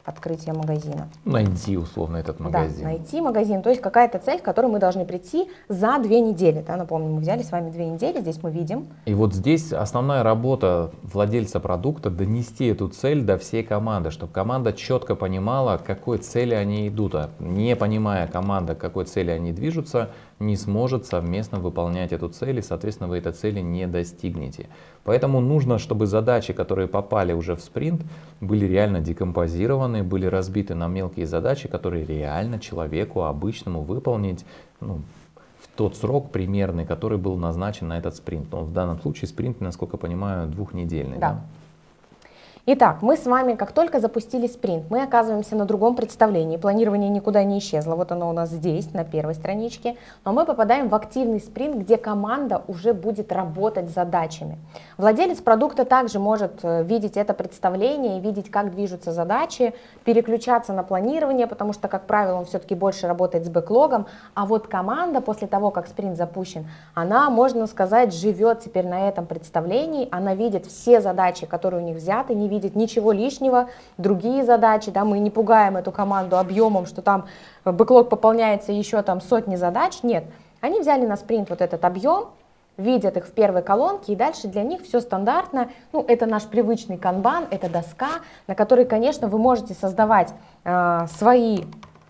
открытие магазина. Найти, условно, этот магазин. Да, найти магазин, то есть какая-то цель, к которой мы должны прийти за 2 недели. Да, напомню, мы взяли с вами 2 недели, здесь мы видим. И вот здесь основная работа владельца продукта — донести эту цель до всей команды, чтобы команда четко понимала, к какой цели они идут. А не понимая команда, к какой цели они движутся, не сможет совместно выполнять эту цель, и, соответственно, вы этой цели не достигнете. Поэтому нужно, чтобы задачи, которые попали уже в спринт, были реально декомпозированы, были разбиты на мелкие задачи, которые реально человеку обычному выполнить, ну, в тот срок примерный, который был назначен на этот спринт. Но в данном случае спринт, насколько понимаю, 2-недельный. Да. Да? Итак, мы с вами, как только запустили спринт, мы оказываемся на другом представлении. Планирование никуда не исчезло, вот оно у нас здесь, на первой страничке. Но мы попадаем в активный спринт, где команда уже будет работать с задачами. Владелец продукта также может видеть это представление, видеть, как движутся задачи, переключаться на планирование, потому что, как правило, он все-таки больше работает с бэклогом. А вот команда, после того, как спринт запущен, она, можно сказать, живет теперь на этом представлении, она видит все задачи, которые у них взяты, не видит ничего лишнего, другие задачи, да, мы не пугаем эту команду объемом, что там бэклог пополняется еще там сотни задач, нет, они взяли на спринт вот этот объем, видят их в первой колонке, и дальше для них все стандартно, ну, это наш привычный канбан, это доска, на которой, конечно, вы можете создавать свои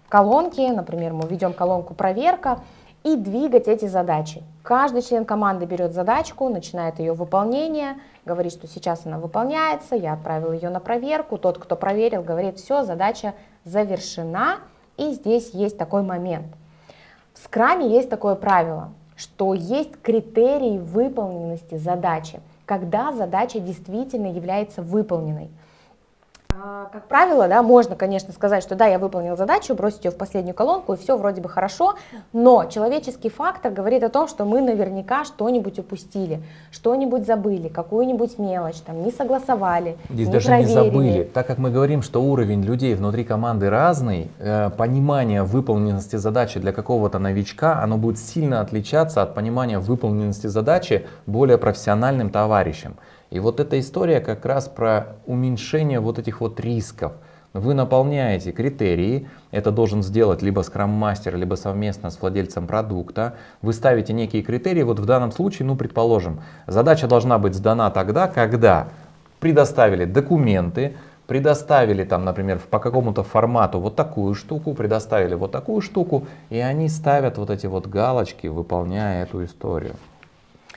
колонки, например, мы введем колонку «Проверка», и двигать эти задачи. Каждый член команды берет задачку, начинает ее выполнение, говорит, что сейчас она выполняется, я отправил ее на проверку, тот, кто проверил, говорит, все, задача завершена, и здесь есть такой момент. В скраме есть такое правило, что есть критерии выполненности задачи, когда задача действительно является выполненной. Как правило, да, можно, конечно, сказать, что да, я выполнил задачу, бросить ее в последнюю колонку, и все вроде бы хорошо, но человеческий фактор говорит о том, что мы наверняка что-нибудь упустили, что-нибудь забыли, какую-нибудь мелочь, там, не согласовали, здесь не даже проверили. Не забыли, так как мы говорим, что уровень людей внутри команды разный, понимание выполненности задачи для какого-то новичка, оно будет сильно отличаться от понимания выполненности задачи более профессиональным товарищем. И вот эта история как раз про уменьшение вот этих вот рисков. Вы наполняете критерии, это должен сделать либо скрам-мастер, либо совместно с владельцем продукта. Вы ставите некие критерии, вот в данном случае, ну, предположим, задача должна быть сдана тогда, когда предоставили документы, предоставили там, например, по какому-то формату вот такую штуку, предоставили вот такую штуку, и они ставят вот эти вот галочки, выполняя эту историю.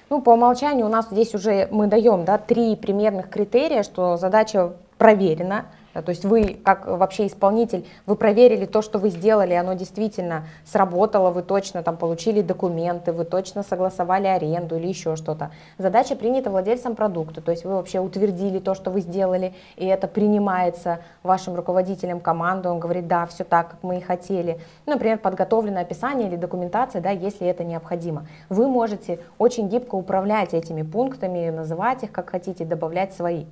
Ну, по умолчанию у нас здесь уже мы даем, да, 3 примерных критерия, что задача проверена, да, то есть вы, как вообще исполнитель, вы проверили то, что вы сделали, оно действительно сработало, вы точно там получили документы, вы точно согласовали аренду или еще что-то. Задача принята владельцем продукта, то есть вы вообще утвердили то, что вы сделали, и это принимается вашим руководителем команды, он говорит, да, все так, как мы и хотели. Например, подготовлено описание или документация, да, если это необходимо. Вы можете очень гибко управлять этими пунктами, называть их как хотите, добавлять свои.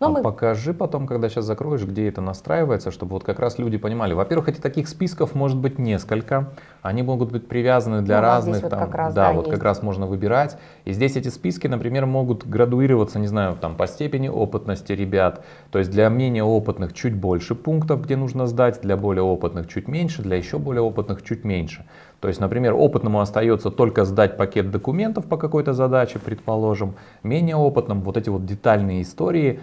Но покажи потом, когда сейчас закроешь, где это настраивается, чтобы вот как раз люди понимали. Во-первых, эти таких списков может быть несколько, они могут быть привязаны для разных, вот там, как раз, да, вот есть. Как раз можно выбирать. И здесь эти списки, например, могут градуироваться, не знаю, там по степени опытности ребят. То есть для менее опытных чуть больше пунктов, где нужно сдать, для более опытных чуть меньше, для еще более опытных чуть меньше. То есть, например, опытному остается только сдать пакет документов по какой-то задаче, предположим, менее опытным вот эти вот детальные истории,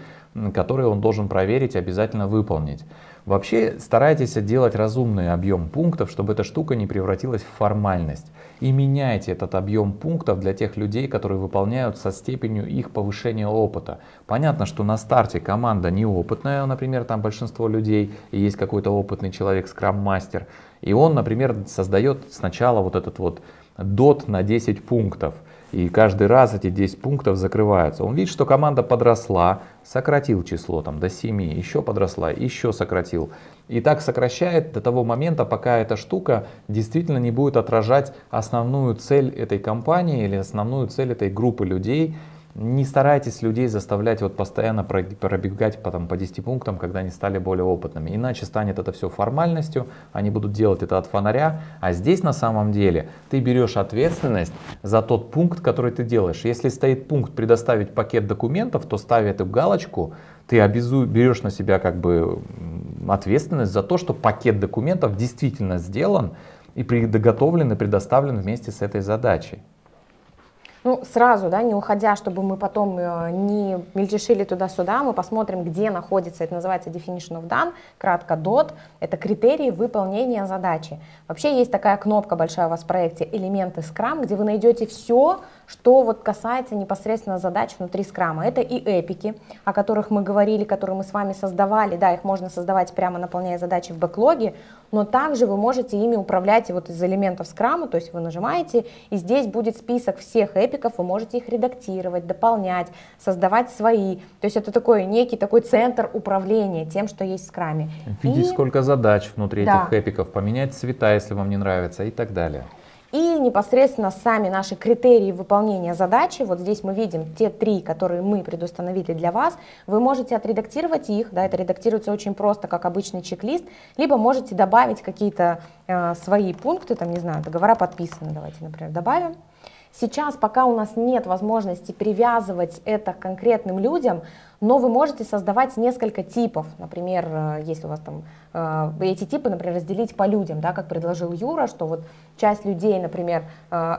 которые он должен проверить, обязательно выполнить. Вообще старайтесь делать разумный объем пунктов, чтобы эта штука не превратилась в формальность. И меняйте этот объем пунктов для тех людей, которые выполняют со степенью их повышения опыта. Понятно, что на старте команда неопытная, например, там большинство людей, и есть какой-то опытный человек, скрам-мастер, и он, например, создает сначала вот этот вот дот на 10 пунктов. И каждый раз эти 10 пунктов закрываются. Он видит, что команда подросла, сократил число там, до 7, еще подросла, еще сократил. И так сокращает до того момента, пока эта штука действительно не будет отражать основную цель этой компании или основную цель этой группы людей. Не старайтесь людей заставлять вот постоянно пробегать потом по 10 пунктам, когда они стали более опытными. Иначе станет это все формальностью, они будут делать это от фонаря. А здесь на самом деле ты берешь ответственность за тот пункт, который ты делаешь. Если стоит пункт «предоставить пакет документов», то ставя эту галочку, ты берешь на себя как бы ответственность за то, что пакет документов действительно сделан и подготовлен и предоставлен вместе с этой задачей. Ну, сразу, да, не уходя, чтобы мы потом не мельтешили туда-сюда, мы посмотрим, где находится, это называется Definition of Done, кратко DOT, это критерии выполнения задачи. Вообще есть такая кнопка большая у вас в проекте «Элементы Scrum», где вы найдете все, что вот касается непосредственно задач внутри скрама. Это и эпики, о которых мы говорили, которые мы с вами создавали, да, их можно создавать прямо наполняя задачи в бэклоге, но также вы можете ими управлять вот из элементов скрама, то есть вы нажимаете, и здесь будет список всех эпиков, вы можете их редактировать, дополнять, создавать свои. То есть это такой некий такой центр управления тем, что есть в скраме. Видеть, сколько задач внутри этих эпиков, поменять цвета, если вам не нравится, и так далее. И непосредственно сами наши критерии выполнения задачи, вот здесь мы видим те 3, которые мы предустановили для вас, вы можете отредактировать их, да, это редактируется очень просто, как обычный чек-лист, либо можете добавить какие-то свои пункты, там, не знаю, договора подписаны, давайте, например, добавим. Сейчас пока у нас нет возможности привязывать это к конкретным людям, но вы можете создавать несколько типов. Например, если у вас там эти типы, например, разделить по людям, да, как предложил Юра, что вот часть людей, например,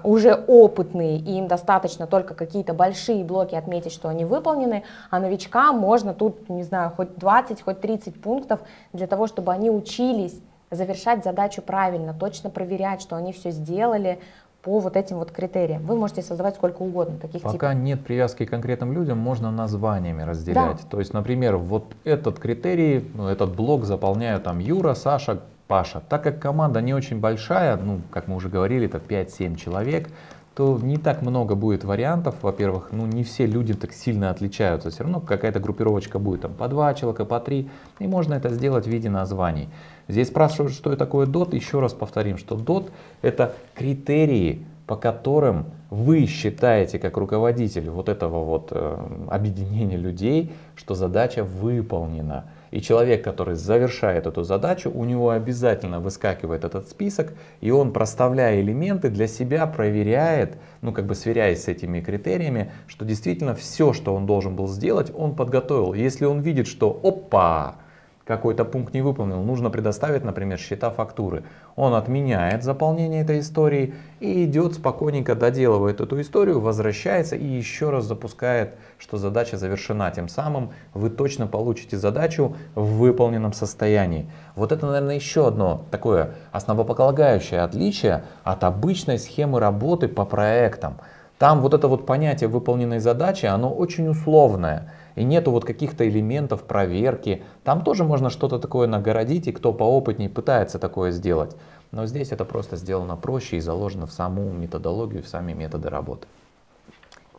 уже опытные, и им достаточно только какие-то большие блоки отметить, что они выполнены, а новичкам можно тут, не знаю, хоть 20, хоть 30 пунктов для того, чтобы они учились завершать задачу правильно, точно проверять, что они все сделали, по вот этим вот критериям. Вы можете создавать сколько угодно таких типов. Пока нет привязки к конкретным людям, можно названиями разделять. Да. То есть, например, вот этот критерий, этот блок заполняю там Юра, Саша, Паша. Так как команда не очень большая, ну, как мы уже говорили, это 5-7 человек, то не так много будет вариантов. Во-первых, ну, не все люди так сильно отличаются. Все равно какая-то группировочка будет там по 2 человека, по 3. И можно это сделать в виде названий. Здесь спрашивают, что такое DOT. Еще раз повторим, что DOT — это критерии, по которым вы считаете, как руководитель вот этого вот объединения людей, что задача выполнена. И человек, который завершает эту задачу, у него обязательно выскакивает этот список, и он, проставляя элементы, для себя проверяет, ну как бы сверяясь с этими критериями, что действительно все, что он должен был сделать, он подготовил. Если он видит, что опа, какой-то пункт не выполнил, нужно предоставить, например, счета, фактуры. Он отменяет заполнение этой истории и идет спокойненько, доделывает эту историю, возвращается и еще раз запускает, что задача завершена. Тем самым вы точно получите задачу в выполненном состоянии. Вот это, наверное, еще одно такое основополагающее отличие от обычной схемы работы по проектам. Там вот это вот понятие выполненной задачи, оно очень условное. И нету вот каких-то элементов проверки. Там тоже можно что-то такое нагородить, и кто поопытнее пытается такое сделать. Но здесь это просто сделано проще и заложено в саму методологию, в сами методы работы.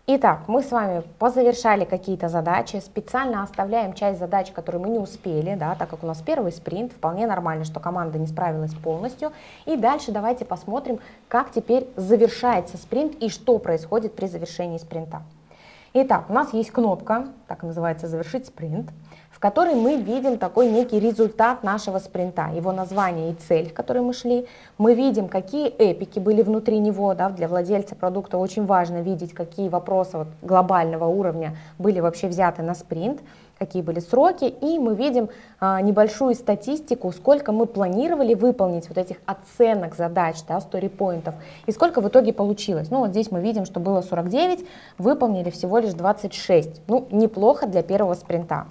Итак, мы с вами позавершали какие-то задачи, специально оставляем часть задач, которые мы не успели, да, так как у нас первый спринт, вполне нормально, что команда не справилась полностью. И дальше давайте посмотрим, как теперь завершается спринт и что происходит при завершении спринта. Итак, у нас есть кнопка, так называется «Завершить спринт», в которой мы видим такой некий результат нашего спринта, его название и цель, к которой мы шли. Мы видим, какие эпики были внутри него, да, для владельца продукта очень важно видеть, какие вопросы вот глобального уровня были вообще взяты на спринт, какие были сроки, и мы видим небольшую статистику, сколько мы планировали выполнить вот этих оценок задач, да, story-поинтов, и сколько в итоге получилось. Ну вот здесь мы видим, что было 49, выполнили всего лишь 26. Ну, неплохо для первого спринта.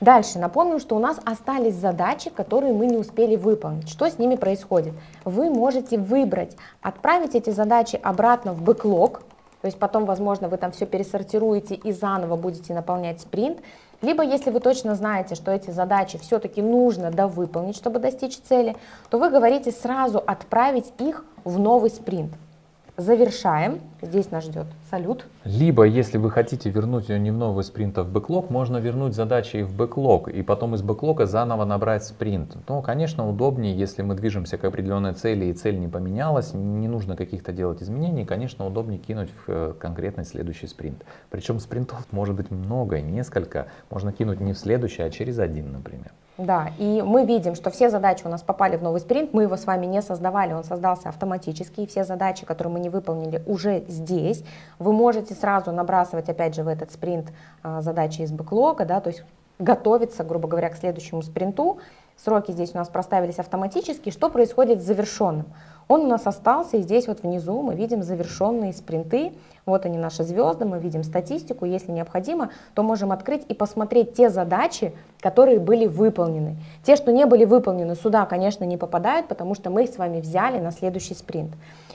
Дальше напомним, что у нас остались задачи, которые мы не успели выполнить. Что с ними происходит? Вы можете выбрать, отправить эти задачи обратно в бэклог, то есть потом, возможно, вы там все пересортируете и заново будете наполнять спринт, либо если вы точно знаете, что эти задачи все-таки нужно довыполнить, чтобы достичь цели, то вы говорите сразу отправить их в новый спринт. Завершаем. Здесь нас ждет салют. Либо, если вы хотите вернуть ее не в новый спринт, а в бэклог, можно вернуть задачи и в бэклог, и потом из бэклога заново набрать спринт. Но, конечно, удобнее, если мы движемся к определенной цели, и цель не поменялась, не нужно каких-то делать изменений, конечно, удобнее кинуть в конкретный следующий спринт. Причем спринтов может быть много, несколько. Можно кинуть не в следующий, а через один, например. Да, и мы видим, что все задачи у нас попали в новый спринт, мы его с вами не создавали, он создался автоматически, и все задачи, которые мы не выполнили, уже здесь. Вы можете сразу набрасывать, опять же, в этот спринт задачи из бэклога, да, то есть готовиться, грубо говоря, к следующему спринту. Сроки здесь у нас проставились автоматически. Что происходит с завершенным? Он у нас остался, и здесь вот внизу мы видим завершенные спринты. Вот они, наши звезды, мы видим статистику. Если необходимо, то можем открыть и посмотреть те задачи, которые были выполнены. Те, что не были выполнены, сюда, конечно, не попадают, потому что мы их с вами взяли на следующий спринт.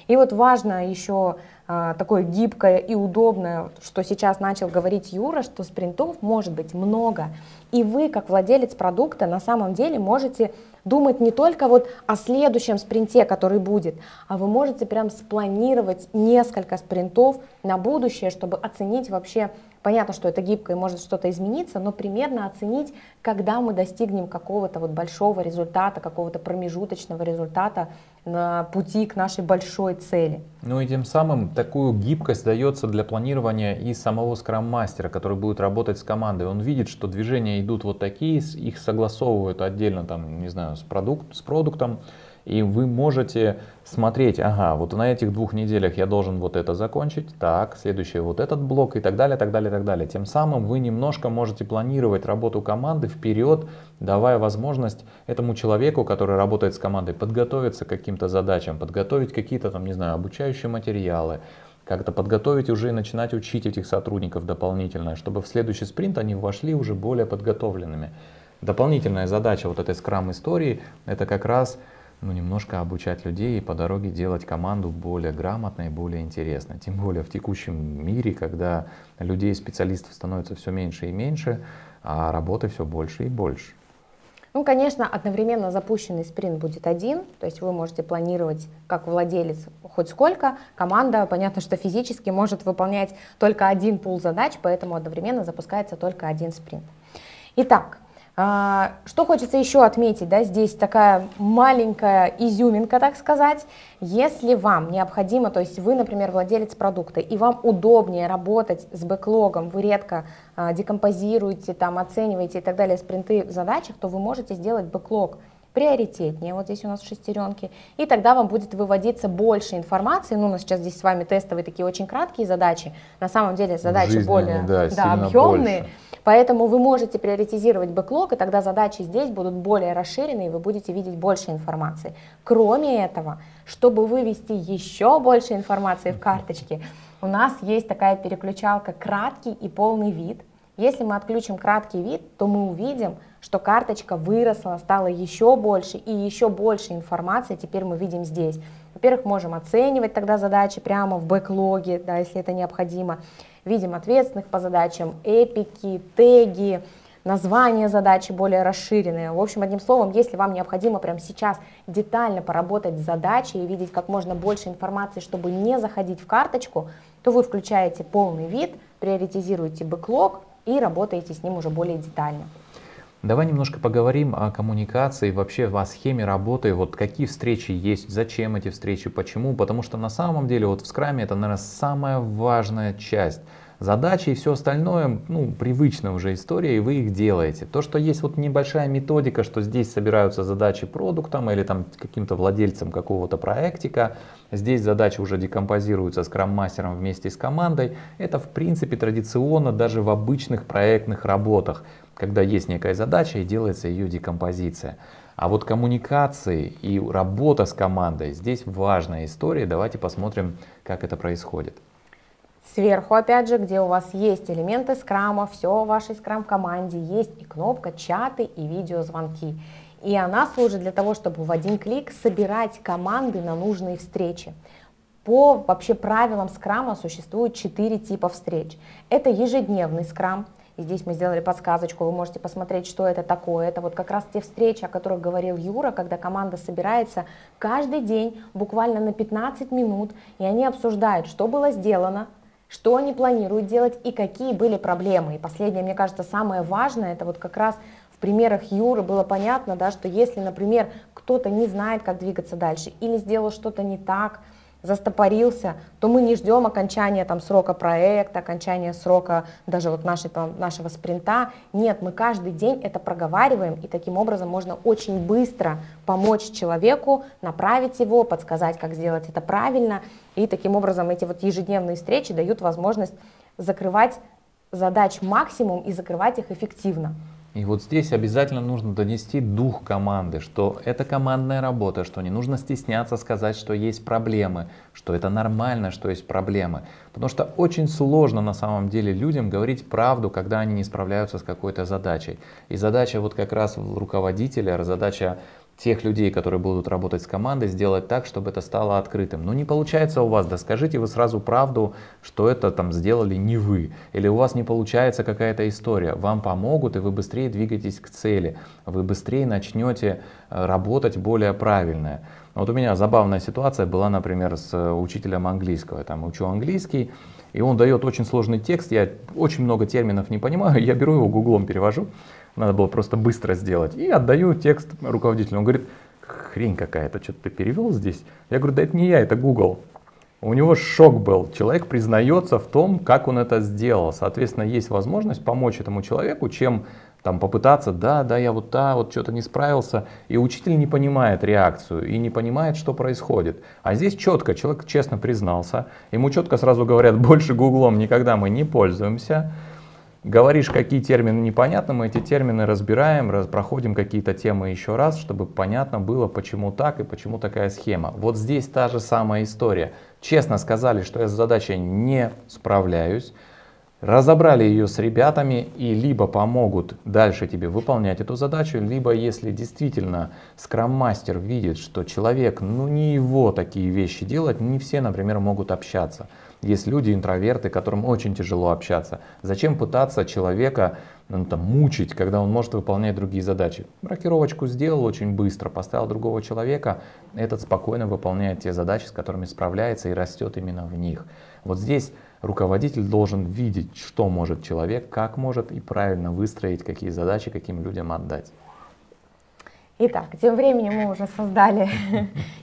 И вот важно еще такое гибкое и удобное, что сейчас начал говорить Юра, что спринтов может быть много. И вы, как владелец продукта, на самом деле можете думать не только вот о следующем спринте, который будет, а вы можете прям спланировать несколько спринтов на будущее, чтобы оценить вообще, понятно, что это гибко и может что-то измениться, но примерно оценить, когда мы достигнем какого-то вот большого результата, какого-то промежуточного результата на пути к нашей большой цели. Ну и тем самым такую гибкость дается для планирования и самого скрам-мастера, который будет работать с командой. Он видит, что движения идут вот такие, их согласовывают отдельно, там, не знаю, с продуктом, и вы можете смотреть, ага, вот на этих 2 неделях я должен вот это закончить, так, следующий вот этот блок и так далее, так далее, так далее. Тем самым вы немножко можете планировать работу команды вперед, давая возможность этому человеку, который работает с командой, подготовиться к каким-то задачам, подготовить какие-то там, не знаю, обучающие материалы, как-то подготовить уже и начинать учить этих сотрудников дополнительно, чтобы в следующий спринт они вошли уже более подготовленными. Дополнительная задача вот этой скрам-истории – это как раз немножко обучать людей и по дороге делать команду более грамотной, более интересной. Тем более в текущем мире, когда людей, специалистов становится все меньше и меньше, а работы все больше и больше. Ну, конечно, одновременно запущенный спринт будет один, то есть вы можете планировать как владелец хоть сколько, команда, понятно, что физически может выполнять только один пул задач, поэтому одновременно запускается только один спринт. Итак, что хочется еще отметить, да, здесь такая маленькая изюминка, так сказать. Если вам необходимо, то есть вы, например, владелец продукта, и вам удобнее работать с бэклогом, вы редко декомпозируете, там, оцениваете и так далее спринты в задачах, то вы можете сделать бэклог приоритетнее, вот здесь у нас шестеренки, и тогда вам будет выводиться больше информации. Ну, у нас сейчас здесь с вами тестовые такие очень краткие задачи, на самом деле задачи жизненные, более объемные. Больше. Поэтому вы можете приоритизировать бэклог, и тогда задачи здесь будут более расширены, и вы будете видеть больше информации. Кроме этого, чтобы вывести еще больше информации в карточки, у нас есть такая переключалка «Краткий и полный вид». Если мы отключим краткий вид, то мы увидим, что карточка выросла, стала еще больше, и еще больше информации теперь мы видим здесь. Во-первых, можем оценивать тогда задачи прямо в бэклоге, да, если это необходимо. Видим ответственных по задачам, эпики, теги, названия задачи более расширенные. В общем, одним словом, если вам необходимо прямо сейчас детально поработать с задачей и видеть как можно больше информации, чтобы не заходить в карточку, то вы включаете полный вид, приоритизируете бэклог и работаете с ним уже более детально. Давай немножко поговорим о коммуникации, вообще о схеме работы, вот какие встречи есть, зачем эти встречи, почему, потому что на самом деле вот в скраме это, наверное, самая важная часть. Задачи и все остальное, ну, привычная уже история, и вы их делаете. То, что есть вот небольшая методика, что здесь собираются задачи продуктом или там каким-то владельцем какого-то проектика, здесь задачи уже декомпозируются скрам-мастером вместе с командой, это в принципе традиционно даже в обычных проектных работах. когда есть некая задача и делается ее декомпозиция. А вот коммуникации и работа с командой, здесь важная история. Давайте посмотрим, как это происходит. Сверху, опять же, где у вас есть элементы скрама, все в вашей скрам-команде, есть и кнопка чаты, и видеозвонки. И она служит для того, чтобы в один клик собирать команды на нужные встречи. По вообще правилам скрама существует 4 типа встреч. Это ежедневный скрам. И здесь мы сделали подсказочку, вы можете посмотреть, что это такое. Это вот как раз те встречи, о которых говорил Юра, когда команда собирается каждый день, буквально на 15 минут, и они обсуждают, что было сделано, что они планируют делать и какие были проблемы. И последнее, мне кажется, самое важное, это вот как раз в примерах Юры было понятно, да, что если, например, кто-то не знает, как двигаться дальше, или сделал что-то не так, застопорился, то мы не ждем окончания там срока проекта, окончания срока даже вот нашего спринта. Нет, мы каждый день это проговариваем, и таким образом можно очень быстро помочь человеку, направить его, подсказать, как сделать это правильно. И таким образом эти вот ежедневные встречи дают возможность закрывать задач максимум и закрывать их эффективно. И вот здесь обязательно нужно донести дух команды, что это командная работа, что не нужно стесняться сказать, что есть проблемы, что это нормально, что есть проблемы. Потому что очень сложно на самом деле людям говорить правду, когда они не справляются с какой-то задачей. И задача вот как раз руководителя, задача тех людей, которые будут работать с командой, сделать так, чтобы это стало открытым. Ну не получается у вас, да скажите вы сразу правду, что это там сделали не вы. Или у вас не получается какая-то история. Вам помогут, и вы быстрее двигаетесь к цели. Вы быстрее начнете работать более правильно. Вот у меня забавная ситуация была, например, с учителем английского. Я там учу английский, и он дает очень сложный текст. Я очень много терминов не понимаю, я беру его гуглом перевожу. Надо было просто быстро сделать. И отдаю текст руководителю. Он говорит, хрень какая-то, что-то ты перевел здесь. Я говорю, да это не я, это Google. У него шок был. Человек признается в том, как он это сделал. Соответственно, есть возможность помочь этому человеку, чем там попытаться, да, я вот что-то не справился. И учитель не понимает реакцию и не понимает, что происходит. А здесь четко, человек честно признался. Ему четко сразу говорят, больше Гуглом никогда мы не пользуемся. Говоришь, какие термины непонятны, мы эти термины разбираем, проходим какие-то темы еще раз, чтобы понятно было, почему так и почему такая схема. Вот здесь та же самая история. Честно сказали, что я с задачей не справляюсь, разобрали ее с ребятами и либо помогут дальше тебе выполнять эту задачу, либо если действительно скрам-мастер видит, что человек, ну не его такие вещи делать, не все, например, могут общаться. Есть люди, интроверты, которым очень тяжело общаться. Зачем пытаться человека мучить, когда он может выполнять другие задачи? Рокировочку сделал очень быстро, поставил другого человека, этот спокойно выполняет те задачи, с которыми справляется и растет именно в них. Вот здесь руководитель должен видеть, что может человек, как может и правильно выстроить, какие задачи, каким людям отдать. Итак, тем временем мы уже создали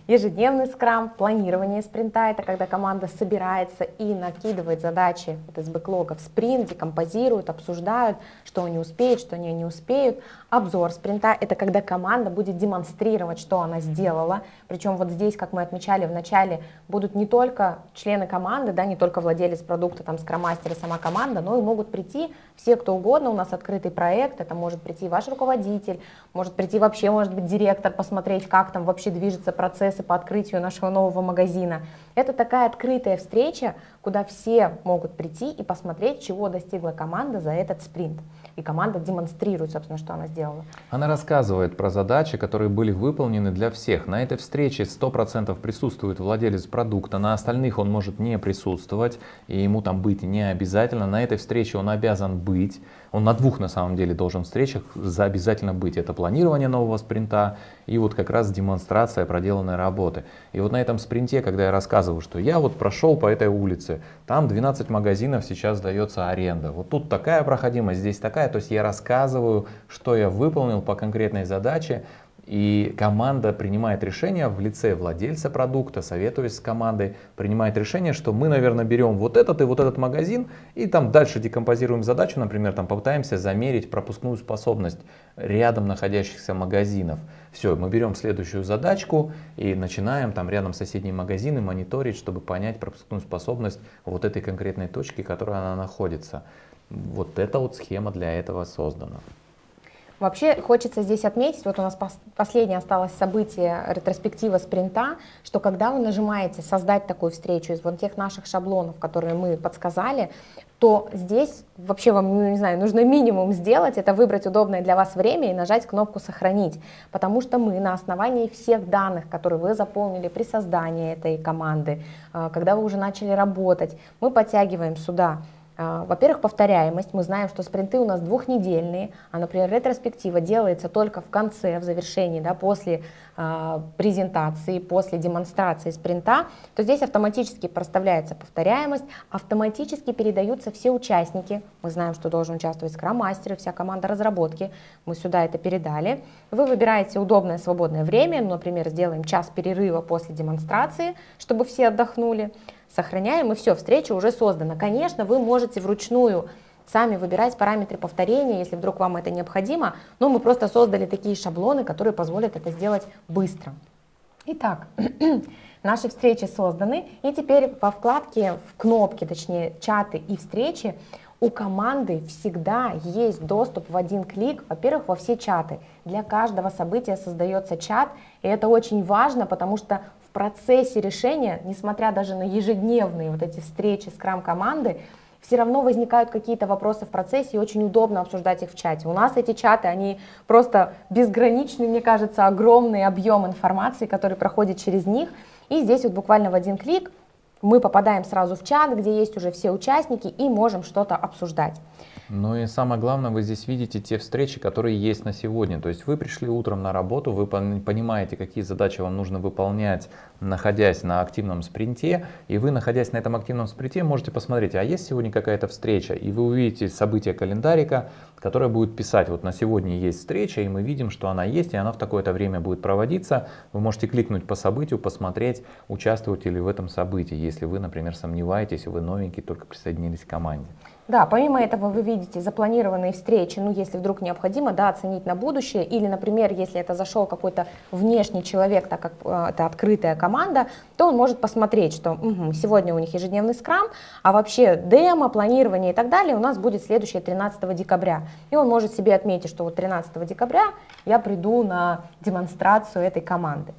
ежедневный скрам, планирование спринта, это когда команда собирается и накидывает задачи из бэклога в спринт, декомпозируют, обсуждают, что они успеют, что они не успеют. Обзор спринта, это когда команда будет демонстрировать, что она сделала, причем вот здесь, как мы отмечали в начале, будут не только члены команды, да, не только владелец продукта, там, скрам-мастер и сама команда, но и могут прийти все, кто угодно, у нас открытый проект, это может прийти ваш руководитель, может прийти вообще, может быть, директор, посмотреть, как там вообще движутся процессы по открытию нашего нового магазина. Это такая открытая встреча, куда все могут прийти и посмотреть, чего достигла команда за этот спринт. И команда демонстрирует, собственно, что она сделала. Она рассказывает про задачи, которые были выполнены для всех. На этой встрече 100% присутствует владелец продукта, на остальных он может не присутствовать, и ему там быть не обязательно. На этой встрече он обязан быть. Он на двух, на самом деле, должен встречах обязательно быть. Это планирование нового спринта и вот как раз демонстрация проделанной работы. И вот на этом спринте, когда я рассказываю, что я вот прошел по этой улице, там 12 магазинов сейчас дается аренда. Вот тут такая проходимость, здесь такая. То есть я рассказываю, что я выполнил по конкретной задаче. И команда принимает решение в лице владельца продукта, советуясь с командой, принимает решение, что мы, наверное, берем вот этот и вот этот магазин, и там дальше декомпозируем задачу, например, там попытаемся замерить пропускную способность рядом находящихся магазинов. Все, мы берем следующую задачку и начинаем там рядом с соседними магазинами мониторить, чтобы понять пропускную способность вот этой конкретной точки, в которой она находится. Вот эта вот схема для этого создана. Вообще хочется здесь отметить, вот у нас последнее осталось событие ретроспектива спринта, что когда вы нажимаете «Создать такую встречу» из вот тех наших шаблонов, которые мы подсказали, то здесь вообще вам, не знаю, нужно минимум сделать, это выбрать удобное для вас время и нажать кнопку «Сохранить», потому что мы на основании всех данных, которые вы заполнили при создании этой команды, когда вы уже начали работать, мы подтягиваем сюда, во-первых, повторяемость. Мы знаем, что спринты у нас двухнедельные, а, например, ретроспектива делается только в конце, в завершении, да, после презентации, после демонстрации спринта, то здесь автоматически проставляется повторяемость, автоматически передаются все участники. Мы знаем, что должен участвовать скрам-мастер, вся команда разработки. Мы сюда это передали. Вы выбираете удобное свободное время, например, сделаем час перерыва после демонстрации, чтобы все отдохнули. Сохраняем, и все, встреча уже создана. Конечно, вы можете вручную сами выбирать параметры повторения, если вдруг вам это необходимо, но мы просто создали такие шаблоны, которые позволят это сделать быстро. Итак, наши встречи созданы, и теперь во вкладке, в кнопке, точнее, чаты и встречи, у команды всегда есть доступ в один клик, во-первых, во все чаты. Для каждого события создается чат, и это очень важно, потому что в процессе решения, несмотря даже на ежедневные вот эти встречи скрам-команды, все равно возникают какие-то вопросы в процессе, и очень удобно обсуждать их в чате. У нас эти чаты, они просто безграничны, мне кажется, огромный объем информации, который проходит через них. И здесь вот буквально в один клик мы попадаем сразу в чат, где есть уже все участники, и можем что-то обсуждать. Ну и самое главное, вы здесь видите те встречи, которые есть на сегодня. То есть вы пришли утром на работу, вы понимаете, какие задачи вам нужно выполнять, находясь на активном спринте. И вы, находясь на этом активном спринте, можете посмотреть, а есть сегодня какая-то встреча. И вы увидите события календарика, которое будет писать, вот на сегодня есть встреча, и мы видим, что она есть, и она в такое-то время будет проводиться. Вы можете кликнуть по событию, посмотреть, участвуете ли в этом событии, если вы, например, сомневаетесь, вы новенький, только присоединились к команде. Да, помимо этого вы видите запланированные встречи, ну если вдруг необходимо, да, оценить на будущее, или, например, если это зашел какой-то внешний человек, так как это открытая команда, то он может посмотреть, что сегодня у них ежедневный скрам, а вообще демо, планирование и так далее у нас будет следующее 13 декабря. И он может себе отметить, что вот 13 декабря я приду на демонстрацию этой команды.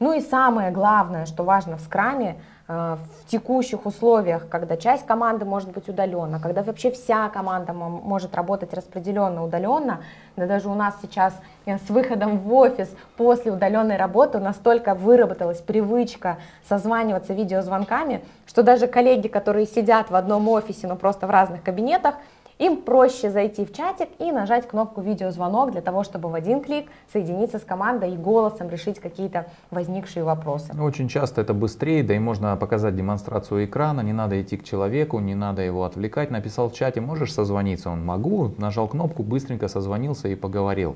Ну и самое главное, что важно в скраме, в текущих условиях, когда часть команды может быть удалена, когда вообще вся команда может работать распределенно, удаленно, да даже у нас сейчас с выходом в офис после удаленной работы настолько выработалась привычка созваниваться видеозвонками, что даже коллеги, которые сидят в одном офисе, но просто в разных кабинетах, им проще зайти в чатик и нажать кнопку «Видеозвонок» для того, чтобы в один клик соединиться с командой и голосом решить какие-то возникшие вопросы. Очень часто это быстрее, да и можно показать демонстрацию экрана, не надо идти к человеку, не надо его отвлекать. Написал в чате «Можешь созвониться?» Он «Могу», нажал кнопку, быстренько созвонился и поговорил.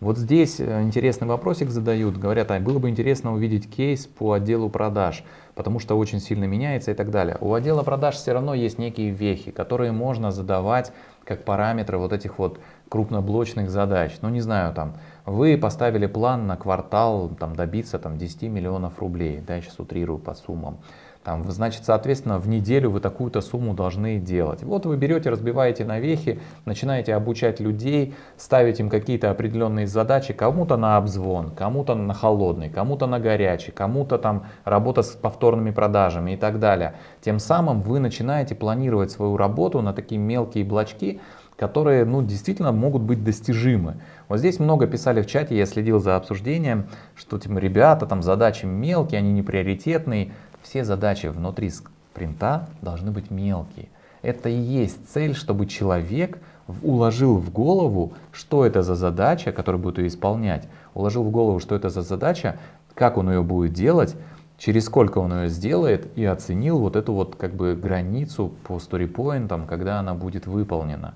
Вот здесь интересный вопросик задают, говорят, а было бы интересно увидеть кейс по отделу продаж, потому что очень сильно меняется и так далее. У отдела продаж все равно есть некие вехи, которые можно задавать как параметры вот этих вот крупноблочных задач. Ну не знаю, там вы поставили план на квартал там, добиться там, 10 миллионов рублей, да, я сейчас утрирую по суммам. Там, значит, соответственно, в неделю вы такую-то сумму должны делать. Вот вы берете, разбиваете на вехи, начинаете обучать людей, ставить им какие-то определенные задачи, кому-то на обзвон, кому-то на холодный, кому-то на горячий, кому-то там работа с повторными продажами и так далее. Тем самым вы начинаете планировать свою работу на такие мелкие блочки, которые, ну, действительно могут быть достижимы. Вот здесь много писали в чате, я следил за обсуждением, что типа, ребята, там задачи мелкие, они не приоритетные. Все задачи внутри спринта должны быть мелкие. Это и есть цель, чтобы человек уложил в голову, что это за задача, которую будет ее исполнять, уложил в голову, что это за задача, как он ее будет делать, через сколько он ее сделает, и оценил вот эту вот как бы границу по story point, когда она будет выполнена.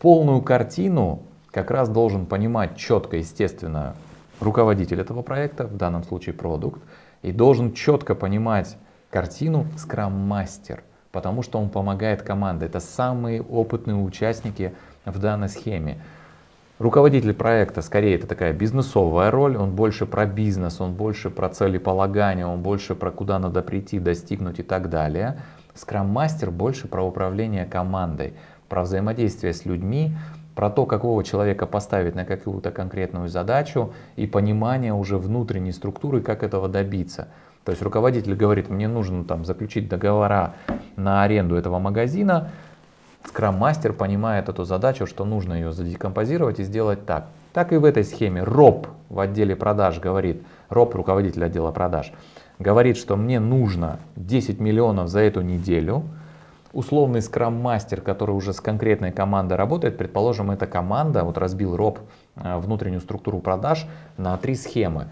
Полную картину как раз должен понимать четко, естественно, руководитель этого проекта, в данном случае продукт, и должен четко понимать картину скрам-мастер, потому что он помогает команде. Это самые опытные участники в данной схеме. Руководитель проекта, скорее, это такая бизнесовая роль, он больше про бизнес, он больше про целеполагание, он больше про куда надо прийти, достигнуть и так далее. Скрам-мастер больше про управление командой, про взаимодействие с людьми, про то, какого человека поставить на какую-то конкретную задачу и понимание уже внутренней структуры, как этого добиться. То есть руководитель говорит, мне нужно там заключить договора на аренду этого магазина. Скрам-мастер понимает эту задачу, что нужно ее задекомпозировать и сделать так. Так и в этой схеме Роб в отделе продаж говорит, Роб, руководитель отдела продаж, говорит, что мне нужно 10 миллионов за эту неделю. Условный скрам-мастер, который уже с конкретной командой работает, предположим, эта команда, вот разбил Роб внутреннюю структуру продаж на 3 схемы.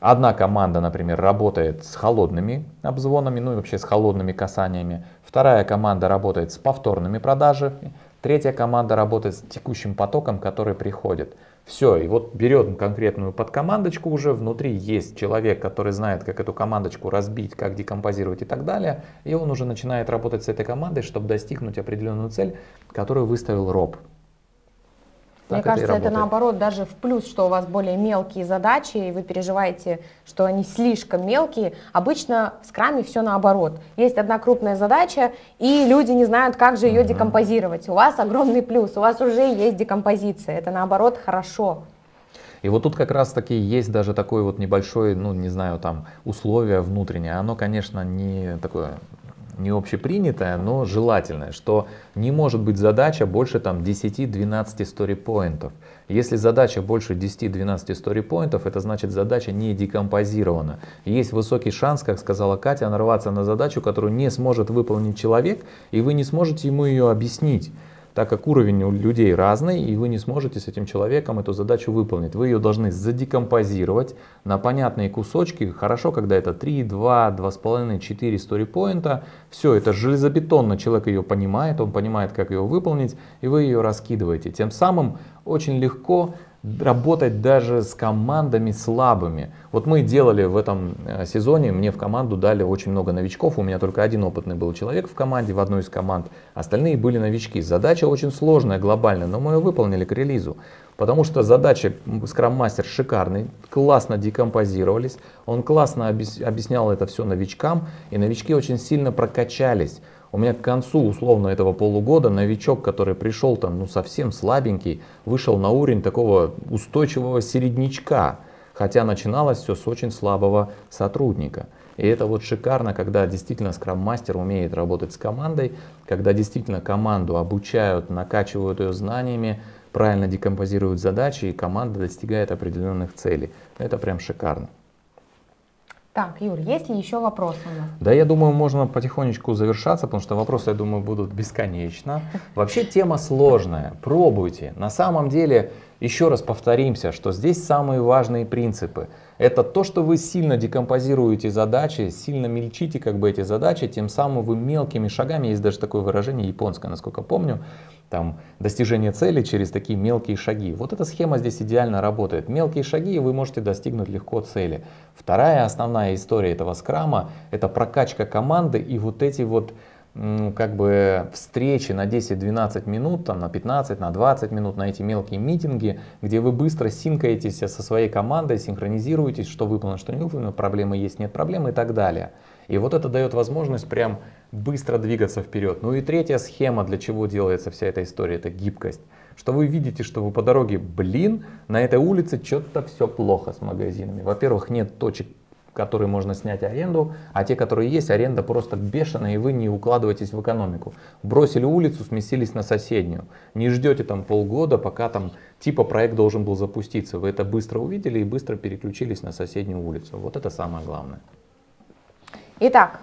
Одна команда, например, работает с холодными обзвонами, ну и вообще с холодными касаниями. Вторая команда работает с повторными продажами. Третья команда работает с текущим потоком, который приходит. Все, и вот берет конкретную подкомандочку, уже внутри есть человек, который знает, как эту командочку разбить, как декомпозировать и так далее. И он уже начинает работать с этой командой, чтобы достигнуть определенную цель, которую выставил Роб. Мне кажется, это наоборот даже в плюс, что у вас более мелкие задачи, и вы переживаете, что они слишком мелкие. Обычно в скраме все наоборот. Есть одна крупная задача, и люди не знают, как же ее декомпозировать. У вас огромный плюс, у вас уже есть декомпозиция. Это наоборот хорошо. И вот тут как раз таки есть даже такое вот небольшое, ну не знаю, там условие внутреннее. Оно, конечно, не такое... не общепринятое, но желательное, что не может быть задача больше 10-12 story-поинтов. Если задача больше 10-12 story-поинтов, это значит, задача не декомпозирована. Есть высокий шанс, как сказала Катя, нарваться на задачу, которую не сможет выполнить человек, и вы не сможете ему ее объяснить, так как уровень у людей разный, и вы не сможете с этим человеком эту задачу выполнить. Вы ее должны задекомпозировать на понятные кусочки. Хорошо, когда это 3, 2, 2,5, 4 story-поинта. Все, это железобетонно, человек ее понимает, он понимает, как ее выполнить, и вы ее раскидываете. Тем самым очень легко работать даже с командами слабыми. Вот мы делали в этом сезоне, мне в команду дали очень много новичков, у меня только один опытный был человек в команде, в одной из команд, остальные были новички. Задача очень сложная, глобальная, но мы ее выполнили к релизу, потому что задачи скрам-мастер шикарный, классно декомпозировались, он классно объяснял это все новичкам, и новички очень сильно прокачались. У меня к концу, условно, этого полугода новичок, который пришел там, ну, совсем слабенький, вышел на уровень такого устойчивого середнячка, хотя начиналось все с очень слабого сотрудника. И это вот шикарно, когда действительно скрам-мастер умеет работать с командой, когда действительно команду обучают, накачивают ее знаниями, правильно декомпозируют задачи, и команда достигает определенных целей. Это прям шикарно. Так, Юр, есть ли еще вопросы у нас? Да, я думаю, можно потихонечку завершаться, потому что вопросы, я думаю, будут бесконечно. Вообще тема сложная, пробуйте. На самом деле, еще раз повторимся, что здесь самые важные принципы. Это то, что вы сильно декомпозируете задачи, сильно мельчите как бы эти задачи, тем самым вы мелкими шагами, есть даже такое выражение японское, насколько помню, там, достижение цели через такие мелкие шаги. Вот эта схема здесь идеально работает. Мелкие шаги, и вы можете достигнуть легко цели. Вторая основная история этого скрама – это прокачка команды и вот эти вот как бы встречи на 10-12 минут, там, на 15, на 20 минут, на эти мелкие митинги, где вы быстро синкаетесь со своей командой, синхронизируетесь, что выполнено, что не выполнено, проблемы есть, нет проблем и так далее. И вот это дает возможность прям быстро двигаться вперед. Ну и третья схема, для чего делается вся эта история, это гибкость. Что вы видите, что вы по дороге, блин, на этой улице что-то все плохо с магазинами. Во-первых, нет точек, которые можно снять аренду, а те, которые есть, аренда просто бешеная, и вы не укладываетесь в экономику. Бросили улицу, сместились на соседнюю. Не ждете там полгода, пока там типа проект должен был запуститься. Вы это быстро увидели и быстро переключились на соседнюю улицу. Вот это самое главное. Итак,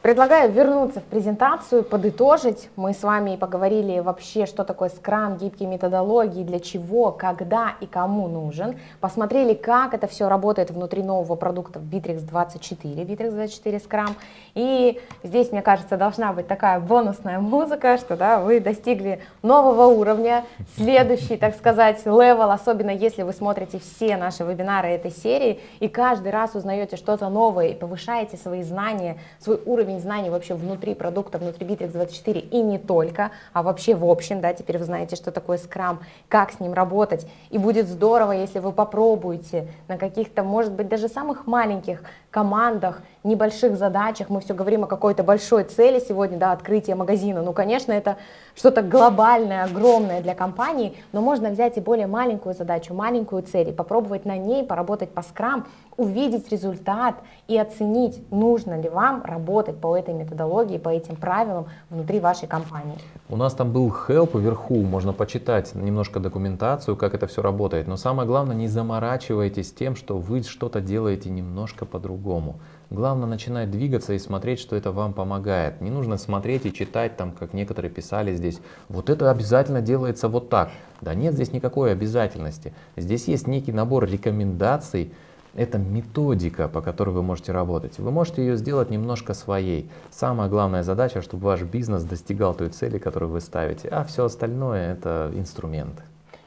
предлагаю вернуться в презентацию, подытожить. Мы с вами поговорили вообще, что такое скрам, гибкие методологии, для чего, когда и кому нужен. Посмотрели, как это все работает внутри нового продукта Bitrix24, Bitrix24 Scrum. И здесь, мне кажется, должна быть такая бонусная музыка, что да, вы достигли нового уровня, следующий, так сказать, левел, особенно если вы смотрите все наши вебинары этой серии и каждый раз узнаете что-то новое и повышаете свои знания, свой уровень уровень знаний вообще внутри продукта, внутри Bitrix24 и не только, а вообще в общем, да, теперь вы знаете, что такое Scrum, как с ним работать, и будет здорово, если вы попробуете на каких-то, может быть, даже самых маленьких командах, небольших задачах. Мы все говорим о какой-то большой цели сегодня, да, открытие магазина, ну, конечно, это что-то глобальное, огромное для компании, но можно взять и более маленькую задачу, маленькую цель, и попробовать на ней поработать по Scrum, увидеть результат и оценить, нужно ли вам работать по этой методологии, по этим правилам внутри вашей компании. У нас там был help вверху, можно почитать немножко документацию, как это все работает, но самое главное, не заморачивайтесь тем, что вы что-то делаете немножко по-другому. Главное начинать двигаться и смотреть, что это вам помогает. Не нужно смотреть и читать, там, как некоторые писали здесь, вот это обязательно делается вот так. Да нет здесь никакой обязательности. Здесь есть некий набор рекомендаций, это методика, по которой вы можете работать. Вы можете ее сделать немножко своей. Самая главная задача, чтобы ваш бизнес достигал той цели, которую вы ставите, а все остальное это инструмент.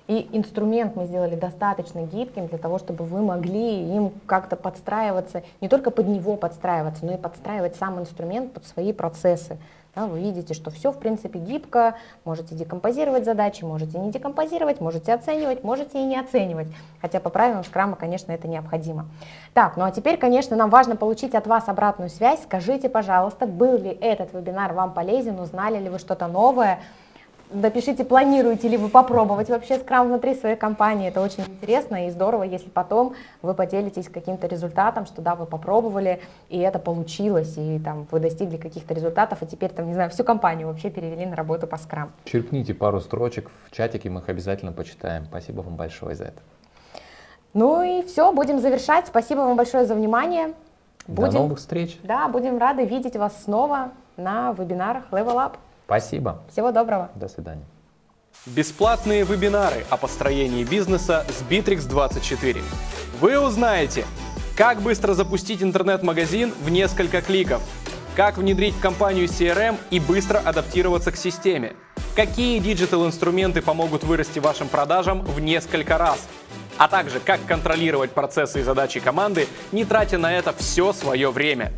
И инструмент мы сделали достаточно гибким для того, чтобы вы могли им как-то подстраиваться, не только под него подстраиваться, но и подстраивать сам инструмент под свои процессы. Да, вы видите, что все в принципе гибко, можете декомпозировать задачи, можете не декомпозировать, можете оценивать, можете и не оценивать. Хотя по правилам Scrum, конечно, это необходимо. Так, ну а теперь, конечно, нам важно получить от вас обратную связь. Скажите, пожалуйста, был ли этот вебинар вам полезен, узнали ли вы что-то новое? Напишите, планируете ли вы попробовать вообще Scrum внутри своей компании. Это очень интересно и здорово, если потом вы поделитесь каким-то результатом, что да, вы попробовали, и это получилось, и там вы достигли каких-то результатов, и теперь там, не знаю, всю компанию вообще перевели на работу по Scrum. Черкните пару строчек в чатике, мы их обязательно почитаем. Спасибо вам большое за это. Ну и все, будем завершать. Спасибо вам большое за внимание. До новых встреч. Да, будем рады видеть вас снова на вебинарах Level Up. Спасибо. Всего доброго. До свидания. Бесплатные вебинары о построении бизнеса с Bitrix24. Вы узнаете, как быстро запустить интернет-магазин в несколько кликов, как внедрить в компанию CRM и быстро адаптироваться к системе, какие диджитал-инструменты помогут вырасти вашим продажам в несколько раз, а также как контролировать процессы и задачи команды, не тратя на это все свое время.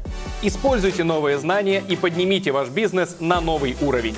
Используйте новые знания и поднимите ваш бизнес на новый уровень.